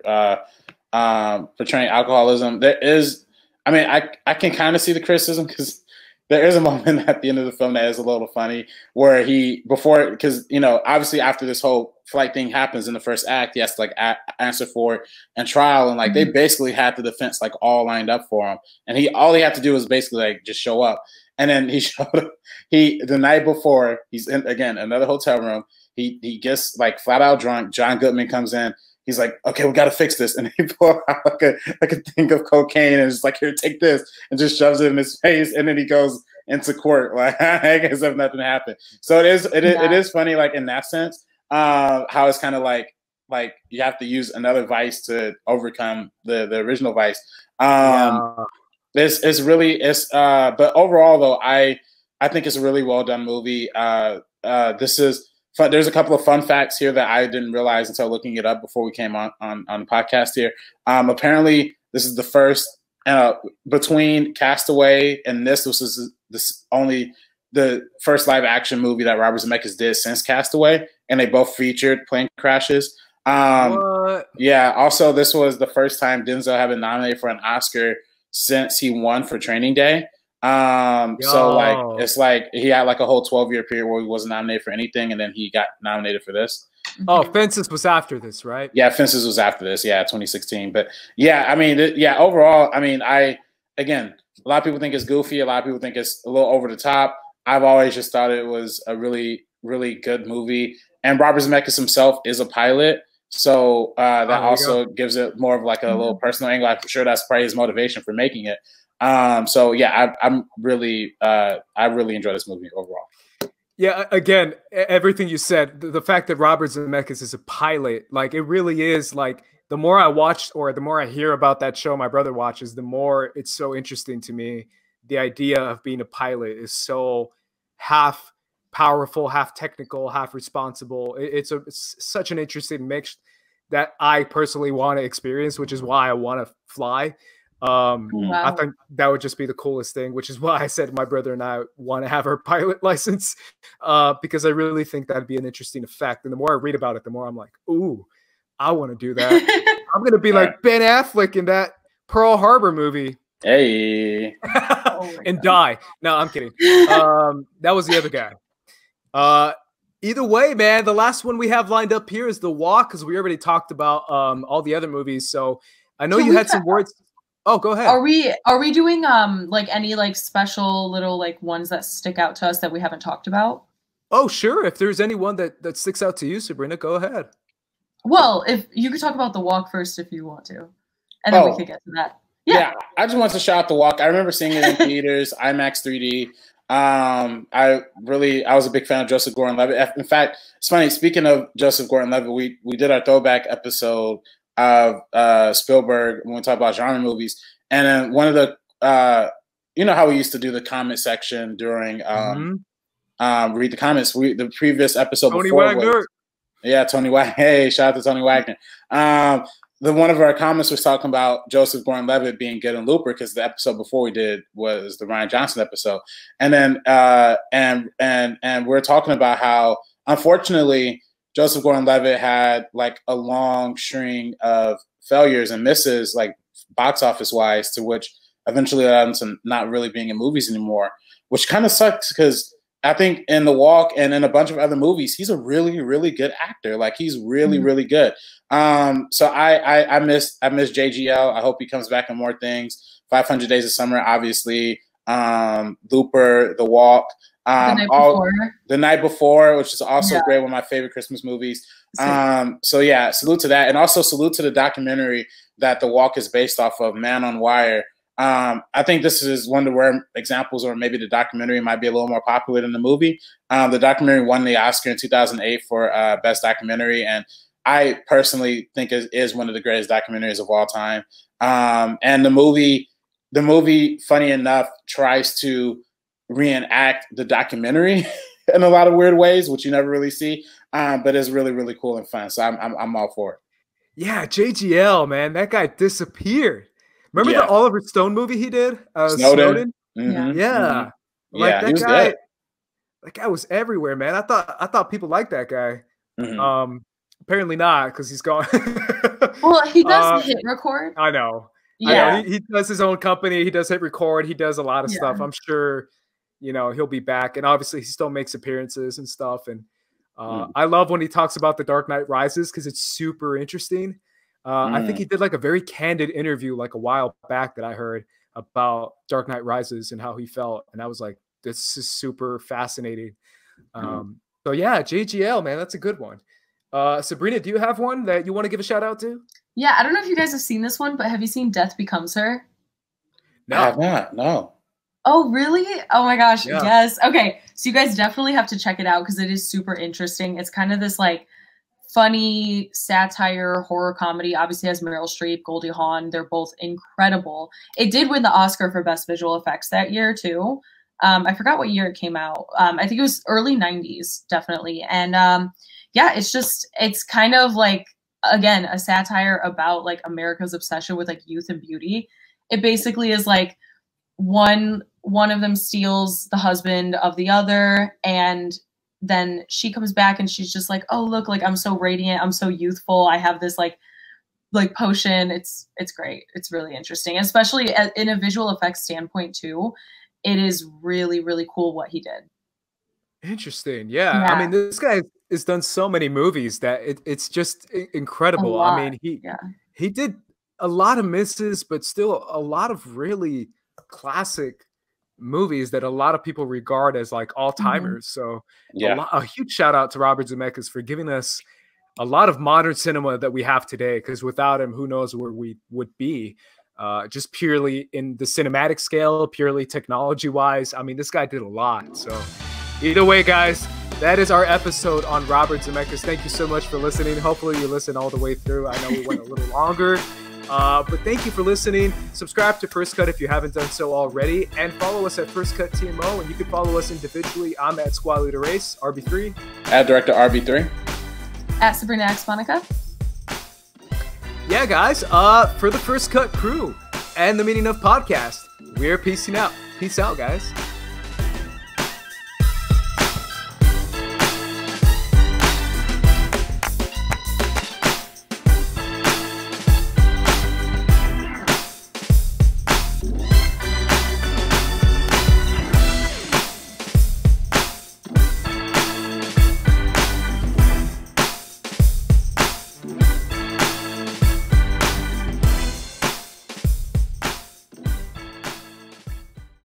alcoholism. There is, I mean, I can kind of see the criticism because there is a moment at the end of the film that is a little funny where he, before, because, you know, obviously after this whole flight thing happens in the first act, he has to like answer for it and trial, and like they basically had the defense like all lined up for him, and all he had to do was basically like just show up. And then he showed up. The night before, he's in, again, another hotel room. He gets like flat out drunk. John Goodman comes in. He's like, okay, we got to fix this. And he pulled out like a thing of cocaine and is like, here, take this, and just shoves it in his face. And then he goes into court like, I guess if nothing happened. So it is funny, like in that sense, how it's kind of like you have to use another vice to overcome the original vice. But overall though, I think it's a really well done movie. This is fun. There's a couple of fun facts here that I didn't realize until looking it up before we came on the podcast here. Apparently this is the first, between Castaway and this is only the first live action movie that Robert Zemeckis did since Castaway, and they both featured plane crashes. Yeah. Also, this was the first time Denzel had been nominated for an Oscar since he won for Training Day. So like, it's like he had like a whole 12-year period where he wasn't nominated for anything, and then he got nominated for this. Oh, Fences was after this, right? Yeah, Fences was after this. Yeah, 2016. But yeah, I mean, yeah, overall, I mean, again, a lot of people think it's goofy. A lot of people think it's a little over the top. I've always just thought it was a really, really good movie. And Robert Zemeckis himself is a pilot. So that also gives it more of like a little personal angle. I'm sure that's probably his motivation for making it. So yeah, I really enjoy this movie overall. Yeah, again, everything you said, the fact that Robert Zemeckis is a pilot, like it really is like the more I watch or the more I hear about that show my brother watches, the more it's so interesting to me. The idea of being a pilot is so half powerful, half technical, half responsible. It's such an interesting mix that I personally want to experience, which is why I want to fly. Wow. I think that would just be the coolest thing, which is why I said my brother and I want to have our pilot license, because I really think that'd be an interesting effect. And the more I read about it, the more I'm like, ooh, I want to do that. I'm going to be like Ben Affleck in that Pearl Harbor movie. Hey. And die. No, I'm kidding. That was the other guy. Either way, man, the last one we have lined up here is The Walk, because we already talked about all the other movies. So I know you had some words. Oh, go ahead. Are we doing like any like special little like ones that stick out to us that we haven't talked about? Oh, sure. If there's anyone that sticks out to you, Sabrina, go ahead. Well, if you could talk about The Walk first if you want to. And then we could get to that. Yeah, I just want to shout out The Walk. I remember seeing it in theaters, IMAX 3D. I was a big fan of Joseph Gordon-Levitt. In fact, it's funny, speaking of Joseph Gordon-Levitt, we did our throwback episode of Spielberg when we talk about genre movies. And then one of the, you know how we used to do the comment section during read the comments. The previous episode Tony before Wagner. Tony Wagner. Hey, shout out to Tony Wagner. One of our comments was talking about Joseph Gordon-Levitt being good in Looper, because the episode before we did was the Rian Johnson episode, and then and we're talking about how unfortunately Joseph Gordon-Levitt had like a long string of failures and misses, like box office wise, to which eventually led him to not really being in movies anymore, which kind of sucks because I think in The Walk and in a bunch of other movies, he's a really, really good actor. Like he's really, really good. So I miss JGL. I hope he comes back in more things. 500 Days of Summer, obviously. Looper, The Walk, The Night Before, which is also great, one of my favorite Christmas movies. So yeah, salute to that, and also salute to the documentary that The Walk is based off of, Man on Wire. I think this is one of the rare examples where maybe the documentary might be a little more popular than the movie. The documentary won the Oscar in 2008 for Best Documentary, and I personally think it is one of the greatest documentaries of all time. And the movie, funny enough, tries to reenact the documentary in a lot of weird ways, which you never really see, but it's really, really cool and fun. So I'm all for it. Yeah, JGL, man, that guy disappeared. Remember the Oliver Stone movie he did? Snowden? Mm-hmm. Yeah. Mm-hmm. Like that guy. Good. That guy was everywhere, man. I thought people liked that guy. Mm-hmm. Apparently not, because he's gone. Well, he does Hit Record. I know. Yeah. I know. He does his own company. He does Hit Record. He does a lot of stuff. I'm sure, you know, he'll be back. And obviously he still makes appearances and stuff. And I love when he talks about The Dark Knight Rises, because it's super interesting. I think he did like a very candid interview like a while back that I heard about Dark Knight Rises and how he felt. And I was like, this is super fascinating. So yeah, JGL, man, that's a good one. Sabrina, do you have one that you want to give a shout out to? Yeah, I don't know if you guys have seen this one, but have you seen Death Becomes Her? No, I have not, no. Oh, really? Oh my gosh, yes. Okay, so you guys definitely have to check it out because it is super interesting. It's kind of this like funny satire horror comedy. Obviously has Meryl Streep, Goldie Hawn. They're both incredible. It did win the Oscar for Best Visual Effects that year too. I forgot what year it came out. I think it was early 90s, definitely. And yeah, it's kind of like, again, a satire about like America's obsession with like youth and beauty. It basically is like one of them steals the husband of the other, and then she comes back and she's just like, oh, look, like I'm so radiant. I'm so youthful. I have this like potion. It's great. It's really interesting, especially in a visual effects standpoint too. It is really, really cool what he did. Interesting. Yeah. I mean, this guy has done so many movies that it's just incredible. I mean, he did a lot of misses, but still a lot of really classic movies that a lot of people regard as like all-timers. So a huge shout out to Robert Zemeckis for giving us a lot of modern cinema that we have today, because without him, who knows where we would be, just purely in the cinematic scale, purely technology wise. I mean, this guy did a lot. So either way, guys, that is our episode on Robert Zemeckis. Thank you so much for listening. Hopefully you listen all the way through. I know we went a little longer. But thank you for listening. Subscribe to First Cut if you haven't done so already, and follow us at First Cut TMO. And you can follow us individually. I'm at Squad Leader Race, RB3. At Director RB3. At Sabrina X Monica. Yeah, guys. For the First Cut crew and the Meaning of Podcast, we're peacing out. Peace out, guys.